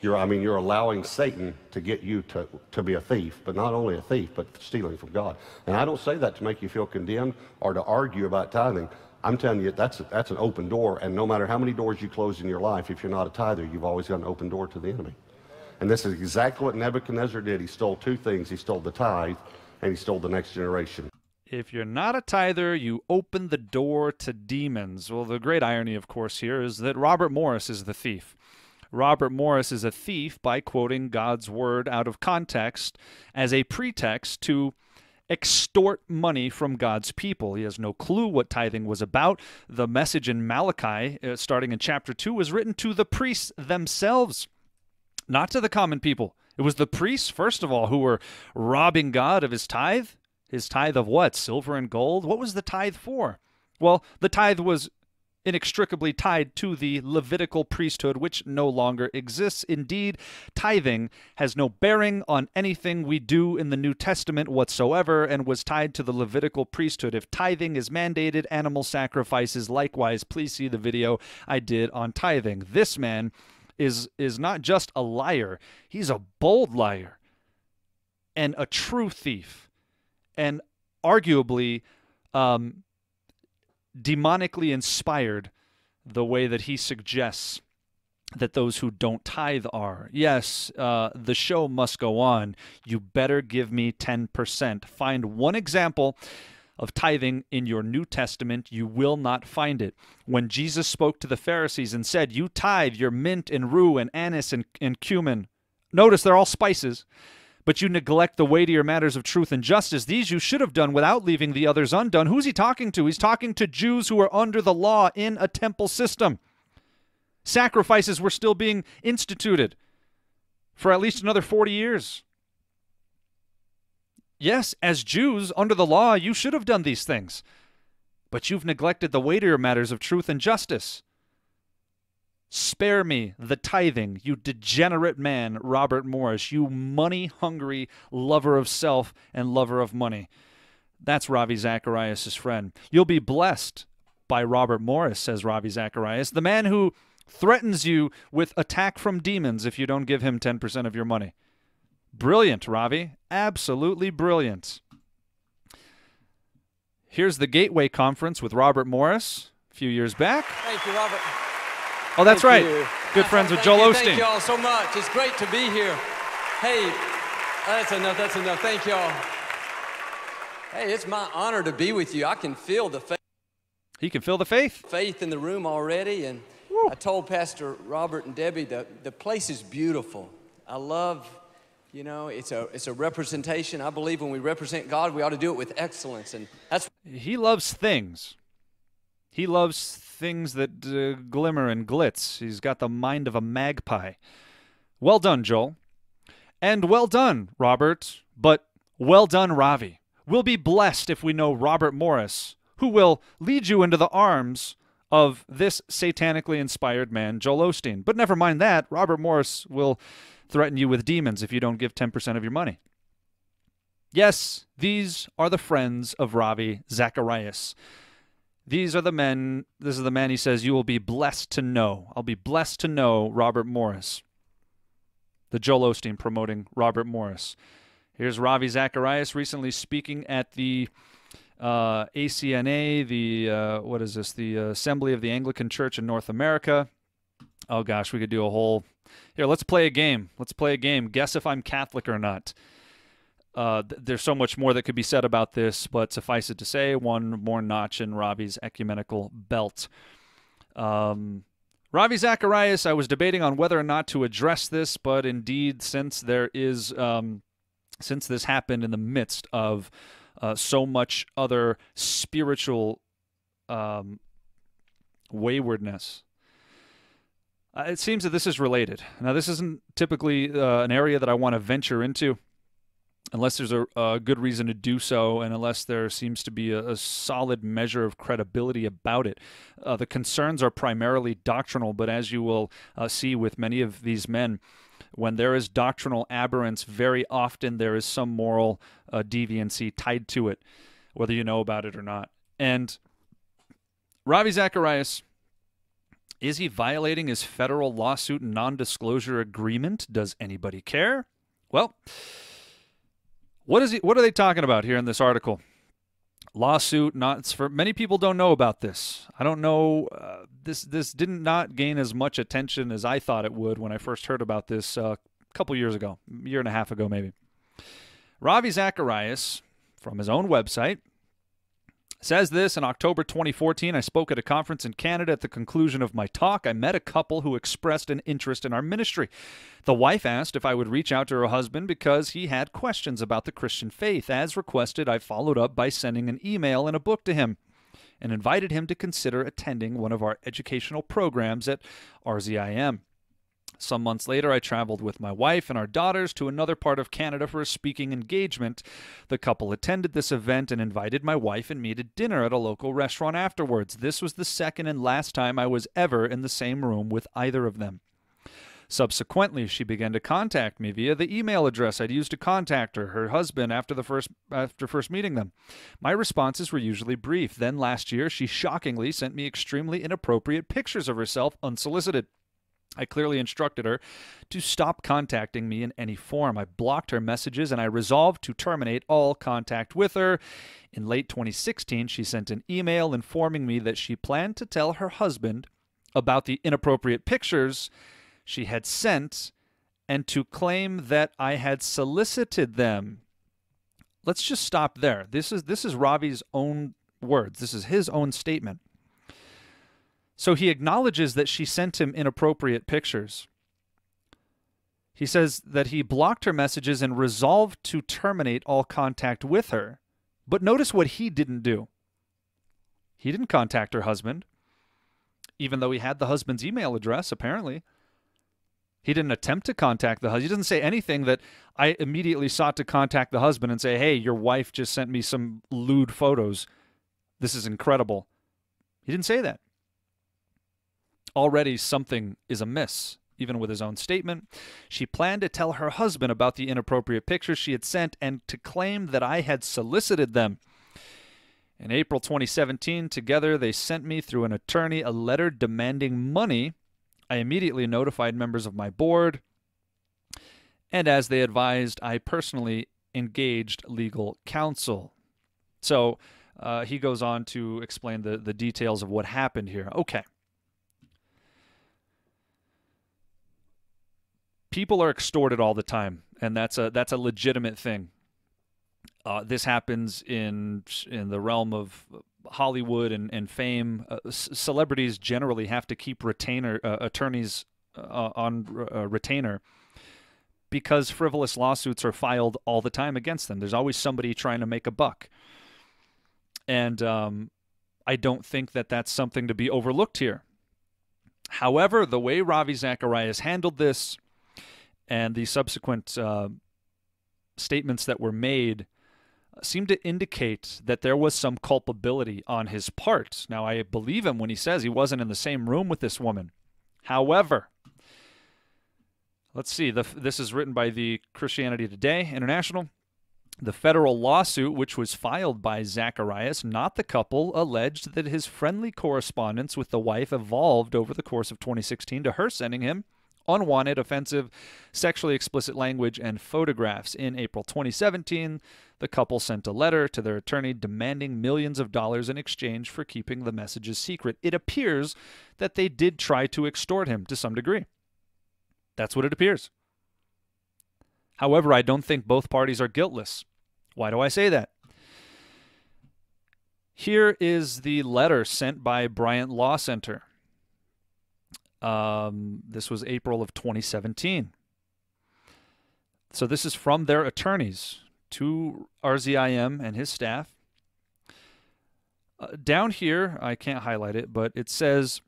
You're allowing Satan to get you to be a thief, but not only a thief, but stealing from God. And I don't say that to make you feel condemned or to argue about tithing. I'm telling you, that's an open door, and no matter how many doors you close in your life, if you're not a tither, you've always got an open door to the enemy. And this is exactly what Nebuchadnezzar did. He stole two things. He stole the tithe, and he stole the next generation. If you're not a tither, you open the door to demons. Well, the great irony, of course, here is that Robert Morris is the thief. Robert Morris is a thief by quoting God's word out of context as a pretext to extort money from God's people. He has no clue what tithing was about. The message in Malachi, starting in chapter 2, was written to the priests themselves, not to the common people. It was the priests, first of all, who were robbing God of his tithe. His tithe of what? Silver and gold? What was the tithe for? Well, the tithe was inextricably tied to the Levitical priesthood, which no longer exists. Indeed, tithing has no bearing on anything we do in the New Testament whatsoever and was tied to the Levitical priesthood. If tithing is mandated, animal sacrifices likewise. Please see the video I did on tithing. This man is not just a liar. He's a bold liar and a true thief and arguably demonically inspired the way that he suggests that those who don't tithe are. Yes, the show must go on. You better give me 10%. Find one example of tithing in your New Testament. You will not find it. When Jesus spoke to the Pharisees and said, you tithe your mint and rue and anise and cumin. Notice they're all spices. But you neglect the weightier matters of truth and justice. These you should have done without leaving the others undone. Who's he talking to? He's talking to Jews who are under the law in a temple system. Sacrifices were still being instituted for at least another 40 years. Yes, as Jews, under the law, you should have done these things. But you've neglected the weightier matters of truth and justice. Spare me the tithing, you degenerate man, Robert Morris, you money-hungry lover of self and lover of money. That's Ravi Zacharias' friend. You'll be blessed by Robert Morris, says Ravi Zacharias, the man who threatens you with attack from demons if you don't give him 10% of your money. Brilliant, Ravi. Absolutely brilliant. Here's the Gateway Conference with Robert Morris a few years back. Thank you, Robert. Oh, that's right. Good friends with Joel Osteen. Thank you all so much. It's great to be here. Hey, that's enough. That's enough. Thank you all. Hey, it's my honor to be with you. I can feel the faith. He can feel the faith. Faith in the room already. And woo. I told Pastor Robert and Debbie that the place is beautiful. I love, you know, it's a representation. I believe when we represent God, we ought to do it with excellence. And that's. He loves things. He loves things that glimmer and glitz. He's got the mind of a magpie. Well done, Joel. And well done, Robert. But well done, Ravi. We'll be blessed if we know Robert Morris, who will lead you into the arms of this satanically inspired man, Joel Osteen. But never mind that. Robert Morris will threaten you with demons if you don't give 10% of your money. Yes, these are the friends of Ravi Zacharias. These are the men, this is the man he says, you will be blessed to know. I'll be blessed to know Robert Morris. The Joel Osteen promoting Robert Morris. Here's Ravi Zacharias recently speaking at the ACNA, the, what is this, the Assembly of the Anglican Church in North America. Oh gosh, we could do a whole... Here, let's play a game. Let's play a game. Guess if I'm Catholic or not. There's so much more that could be said about this, but suffice it to say, one more notch in Ravi's ecumenical belt. Ravi Zacharias, I was debating on whether or not to address this, but indeed, since there is, since this happened in the midst of so much other spiritual waywardness, it seems that this is related. Now, this isn't typically an area that I want to venture into unless there's a good reason to do so and unless there seems to be a solid measure of credibility about it. The concerns are primarily doctrinal, but as you will see with many of these men, when there is doctrinal aberrance, very often there is some moral deviancy tied to it, whether you know about it or not. And Ravi Zacharias... is he violating his federal lawsuit and non-disclosure agreement? Does anybody care? Well, what are they talking about here in this article? Lawsuit, not for many people don't know about this. I don't know. This did not gain as much attention as I thought it would when I first heard about this a couple years ago, a year and a half ago maybe. Ravi Zacharias, from his own website, says this, in October 2014, I spoke at a conference in Canada. At the conclusion of my talk, I met a couple who expressed an interest in our ministry. The wife asked if I would reach out to her husband because he had questions about the Christian faith. As requested, I followed up by sending an email and a book to him and invited him to consider attending one of our educational programs at RZIM. Some months later, I traveled with my wife and our daughters to another part of Canada for a speaking engagement. The couple attended this event and invited my wife and me to dinner at a local restaurant afterwards. This was the second and last time I was ever in the same room with either of them. Subsequently, she began to contact me via the email address I'd used to contact her, her husband, after first meeting them. My responses were usually brief. Then last year, she shockingly sent me extremely inappropriate pictures of herself unsolicited. I clearly instructed her to stop contacting me in any form. I blocked her messages, and I resolved to terminate all contact with her. In late 2016, she sent an email informing me that she planned to tell her husband about the inappropriate pictures she had sent and to claim that I had solicited them. Let's just stop there. This is Ravi's own words. This is his own statement. So he acknowledges that she sent him inappropriate pictures. He says that he blocked her messages and resolved to terminate all contact with her. But notice what he didn't do. He didn't contact her husband. even though he had the husband's email address, apparently. He didn't attempt to contact the husband. He doesn't say anything that I immediately sought to contact the husband and say, hey, your wife just sent me some lewd photos. This is incredible. He didn't say that. Already something is amiss, even with his own statement. She planned to tell her husband about the inappropriate pictures she had sent and to claim that I had solicited them. In April 2017, together they sent me through an attorney a letter demanding money. I immediately notified members of my board, and as they advised, I personally engaged legal counsel. So he goes on to explain the details of what happened here. Okay. People are extorted all the time, and that's a legitimate thing. This happens in the realm of Hollywood and fame. Celebrities generally have to keep attorneys on retainer because frivolous lawsuits are filed all the time against them. There's always somebody trying to make a buck. And I don't think that that's something to be overlooked here. However, the way Ravi Zacharias handled this and the subsequent statements that were made seem to indicate that there was some culpability on his part. Now, I believe him when he says he wasn't in the same room with this woman. However, let's see. This is written by the Christianity Today International. The federal lawsuit, which was filed by Zacharias, not the couple, alleged that his friendly correspondence with the wife evolved over the course of 2016 to her sending him unwanted, offensive, sexually explicit language, and photographs. In April 2017, the couple sent a letter to their attorney demanding millions of dollars in exchange for keeping the messages secret. It appears that they did try to extort him to some degree. That's what it appears. However, I don't think both parties are guiltless. Why do I say that? Here is the letter sent by Bryant Law Center. This was April of 2017. So this is from their attorneys to RZIM and his staff. Down here, I can't highlight it, but it says,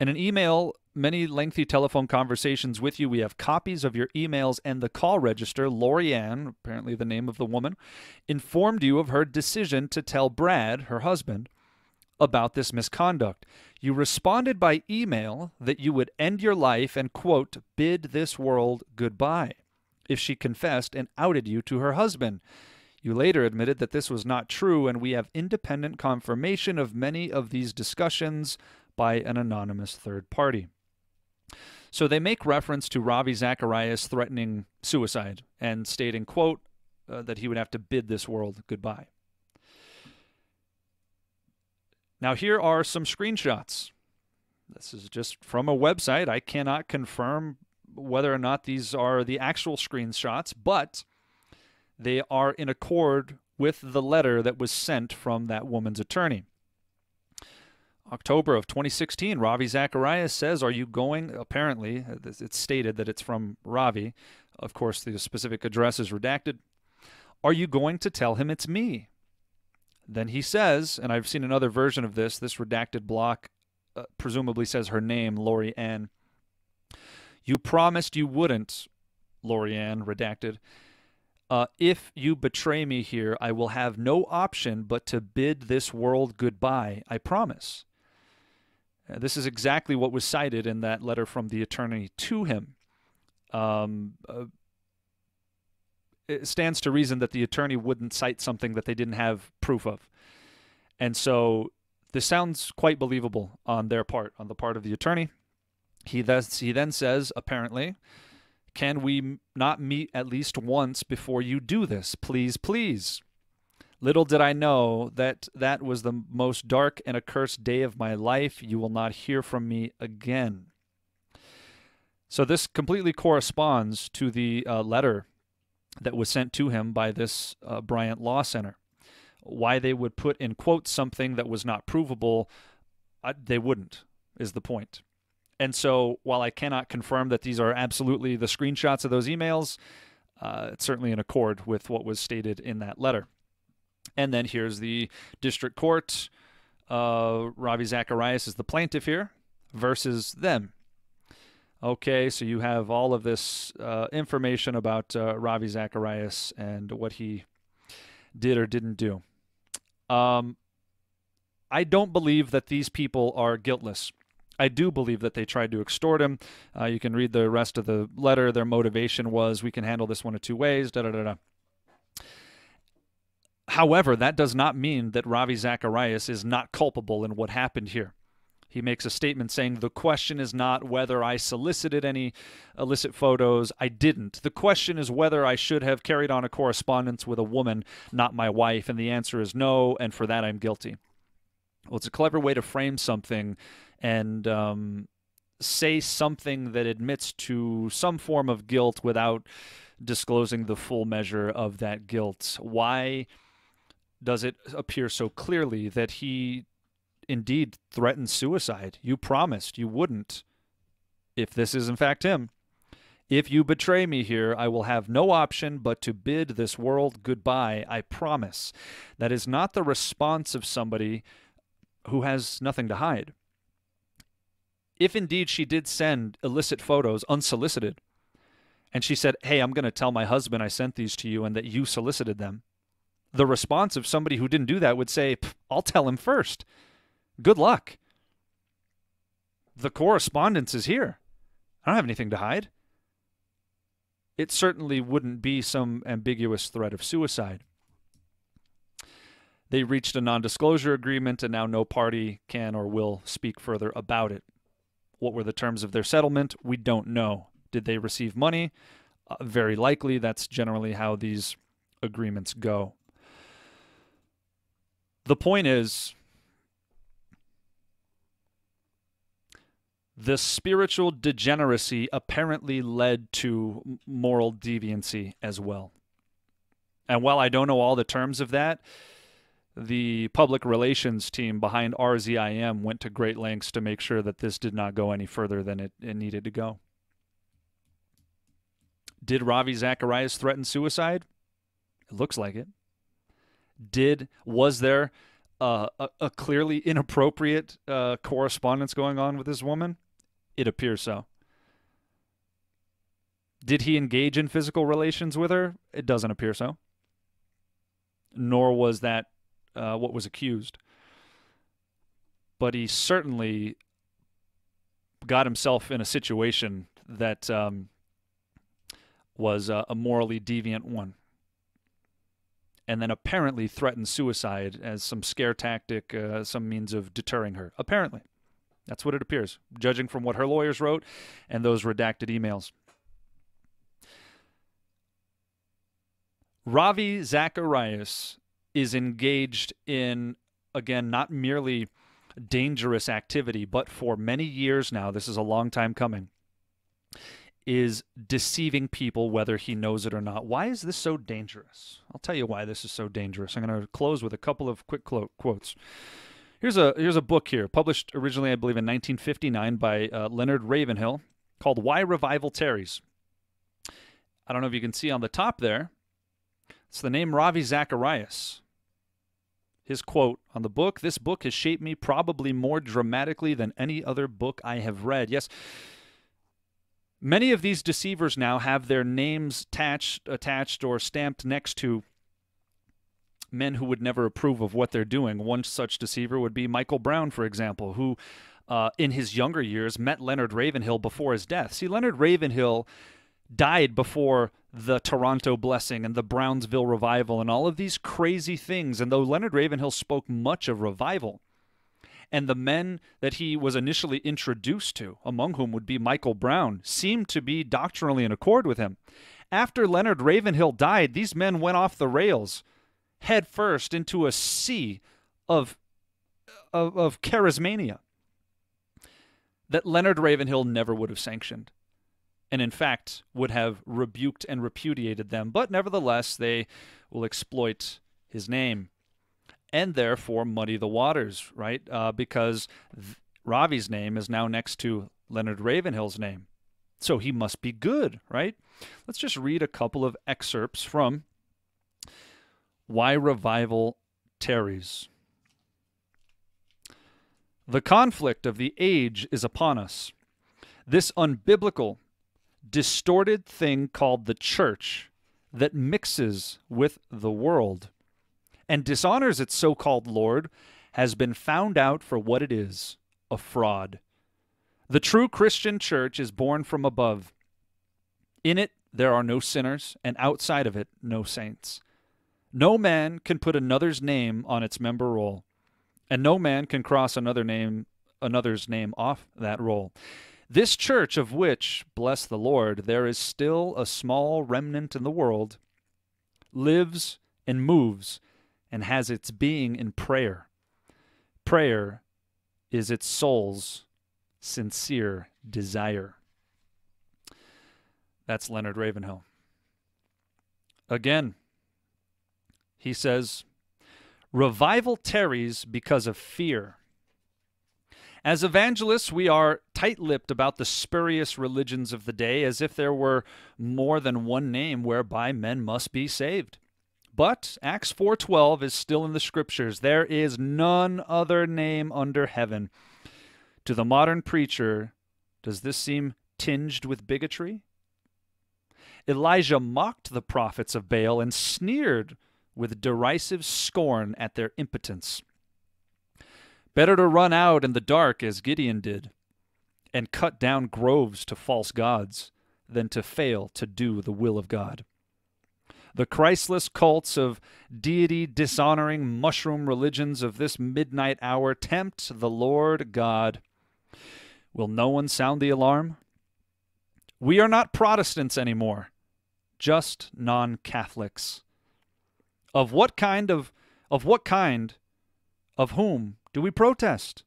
in an email, many lengthy telephone conversations with you. We have copies of your emails and the call register. Lorianne, apparently the name of the woman, informed you of her decision to tell Brad, her husband, about this misconduct. You responded by email that you would end your life and, quote, bid this world goodbye if she confessed and outed you to her husband. You later admitted that this was not true, and we have independent confirmation of many of these discussions by an anonymous third party. So they make reference to Ravi Zacharias threatening suicide and stating, quote, that he would have to bid this world goodbye. Now, here are some screenshots. This is just from a website. I cannot confirm whether or not these are the actual screenshots, but they are in accord with the letter that was sent from that woman's attorney. October of 2016, Ravi Zacharias says, are you going, apparently, it's stated that it's from Ravi. Of course, the specific address is redacted. Are you going to tell him it's me? Then he says, and I've seen another version of this redacted block presumably says her name, Lori Ann. You promised you wouldn't, Lori Ann, redacted. If you betray me here, I will have no option but to bid this world goodbye, I promise. This is exactly what was cited in that letter from the attorney to him. It stands to reason that the attorney wouldn't cite something that they didn't have proof of. And so this sounds quite believable on their part, on the part of the attorney. He then says, apparently, can we not meet at least once before you do this? Please, please. Little did I know that that was the most dark and accursed day of my life. You will not hear from me again. So this completely corresponds to the letter that was sent to him by this Bryant Law Center. Why they would put in quotes something that was not provable, they wouldn't, is the point. And so while I cannot confirm that these are absolutely the screenshots of those emails, it's certainly in accord with what was stated in that letter. And then here's the district court Ravi Zacharias is the plaintiff here versus them. Okay, so you have all of this information about Ravi Zacharias and what he did or didn't do. I don't believe that these people are guiltless. I do believe that they tried to extort him. You can read the rest of the letter. Their motivation was, we can handle this one of two ways, da-da-da-da. However, that does not mean that Ravi Zacharias is not culpable in what happened here. He makes a statement saying, the question is not whether I solicited any illicit photos. I didn't. The question is whether I should have carried on a correspondence with a woman, not my wife, and the answer is no, and for that I'm guilty. Well, it's a clever way to frame something and say something that admits to some form of guilt without disclosing the full measure of that guilt. Why does it appear so clearly that he indeed threatened suicide? You promised you wouldn't, if this is in fact him. If you betray me here, I will have no option but to bid this world goodbye, I promise. That is not the response of somebody who has nothing to hide. If indeed she did send illicit photos unsolicited, and she said, hey, I'm going to tell my husband I sent these to you and that you solicited them, the response of somebody who didn't do that would say, I'll tell him first. Good luck. The correspondence is here. I don't have anything to hide. It certainly wouldn't be some ambiguous threat of suicide. They reached a non-disclosure agreement, and now no party can or will speak further about it. What were the terms of their settlement? We don't know. Did they receive money? Very likely. That's generally how these agreements go. The point is, the spiritual degeneracy apparently led to moral deviancy as well. And while I don't know all the terms of that, the public relations team behind RZIM went to great lengths to make sure that this did not go any further than it needed to go. Did Ravi Zacharias threaten suicide? It looks like it. Was there a clearly inappropriate correspondence going on with this woman? It appears so. Did he engage in physical relations with her? It doesn't appear so. Nor was that what was accused. But he certainly got himself in a situation that was a morally deviant one. And then apparently threatened suicide as some scare tactic, some means of deterring her. Apparently. That's what it appears, judging from what her lawyers wrote and those redacted emails. Ravi Zacharias is engaged in, again, not merely dangerous activity, but for many years now, this is a long time coming, is deceiving people whether he knows it or not. Why is this so dangerous? I'll tell you why this is so dangerous. I'm going to close with a couple of quick quotes. Here's a book here, published originally, I believe, in 1959 by Leonard Ravenhill, called Why Revival Tarries. I don't know if you can see on the top there, it's the name Ravi Zacharias. His quote on the book, "This book has shaped me probably more dramatically than any other book I have read." Yes, many of these deceivers now have their names attached or stamped next to men who would never approve of what they're doing. One such deceiver would be Michael Brown, for example, who in his younger years met Leonard Ravenhill before his death. See, Leonard Ravenhill died before the Toronto Blessing and the Brownsville Revival and all of these crazy things. And though Leonard Ravenhill spoke much of revival, and the men that he was initially introduced to, among whom would be Michael Brown, seemed to be doctrinally in accord with him. After Leonard Ravenhill died, these men went off the rails, head first into a sea of charismania that Leonard Ravenhill never would have sanctioned, and in fact would have rebuked and repudiated them, but nevertheless they will exploit his name and therefore muddy the waters, right? Because Ravi's name is now next to Leonard Ravenhill's name. So he must be good, right? Let's just read a couple of excerpts from Why Revival Tarries. The conflict of the age is upon us. This unbiblical, distorted thing called the church that mixes with the world and dishonors its so-called Lord has been found out for what it is, a fraud. The true Christian church is born from above. In it there are no sinners, and outside of it no saints. No man can put another's name on its member roll, and no man can cross another's name off that roll. This church, of which, bless the Lord, there is still a small remnant in the world, lives and moves and has its being in prayer. Prayer is its soul's sincere desire. That's Leonard Ravenhill. Again, he says, revival tarries because of fear. As evangelists, we are tight-lipped about the spurious religions of the day, as if there were more than one name whereby men must be saved. But Acts 4:12 is still in the Scriptures. There is none other name under heaven. To the modern preacher, does this seem tinged with bigotry? Elijah mocked the prophets of Baal and sneered with derisive scorn at their impotence. Better to run out in the dark as Gideon did and cut down groves to false gods than to fail to do the will of God. The Christless cults of deity-dishonoring mushroom religions of this midnight hour tempt the Lord God. Will no one sound the alarm? We are not Protestants anymore, just non-Catholics. Of whom do we protest?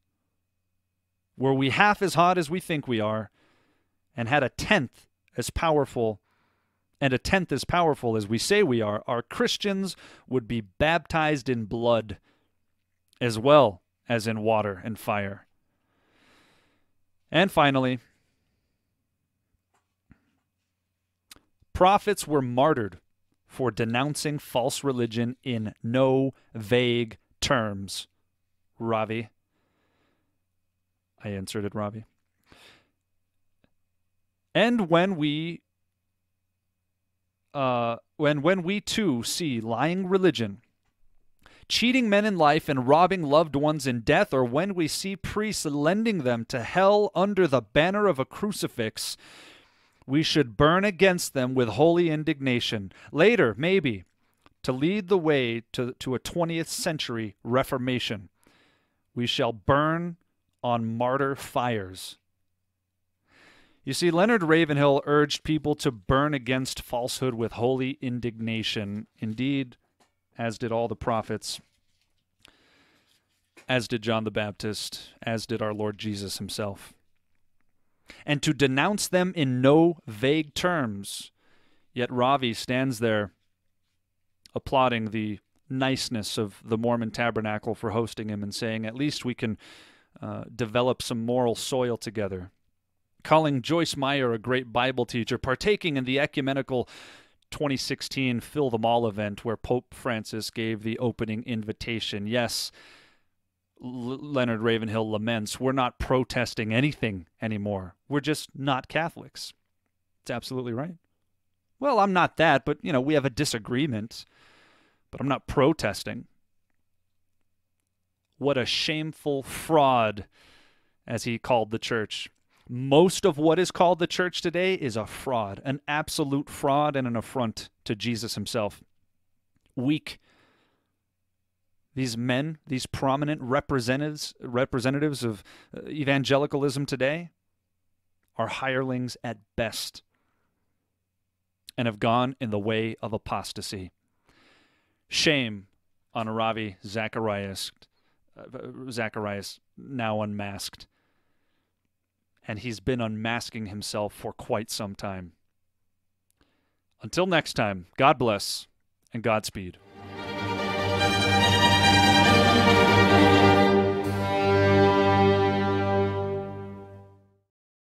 Were we half as hot as we think we are, and had a tenth as powerful as we say we are, our Christians would be baptized in blood, as well as in water and fire. And finally, prophets were martyred for denouncing false religion in no vague terms. Ravi. I inserted Ravi. And when we too see lying religion, cheating men in life and robbing loved ones in death, or when we see priests lending them to hell under the banner of a crucifix, we should burn against them with holy indignation. Later, maybe, to lead the way to a 20th century Reformation, we shall burn on martyr fires. You see, Leonard Ravenhill urged people to burn against falsehood with holy indignation, indeed, as did all the prophets, as did John the Baptist, as did our Lord Jesus himself, and to denounce them in no vague terms. Yet Ravi stands there applauding the niceness of the Mormon Tabernacle for hosting him and saying, at least we can develop some moral soil together. Calling Joyce Meyer a great Bible teacher, partaking in the ecumenical 2016 Fill the Mall event where Pope Francis gave the opening invitation. Yes, Leonard Ravenhill laments, we're not protesting anything anymore. We're just not Catholics. It's absolutely right. Well, I'm not that, but, you know, we have a disagreement, but I'm not protesting. What a shameful fraud, as he called the church. Most of what is called the church today is a fraud, an absolute fraud and an affront to Jesus himself. Weak. These men, these prominent representatives of evangelicalism today are hirelings at best and have gone in the way of apostasy. Shame on Ravi Zacharias, now unmasked. And he's been unmasking himself for quite some time. Until next time, God bless and Godspeed.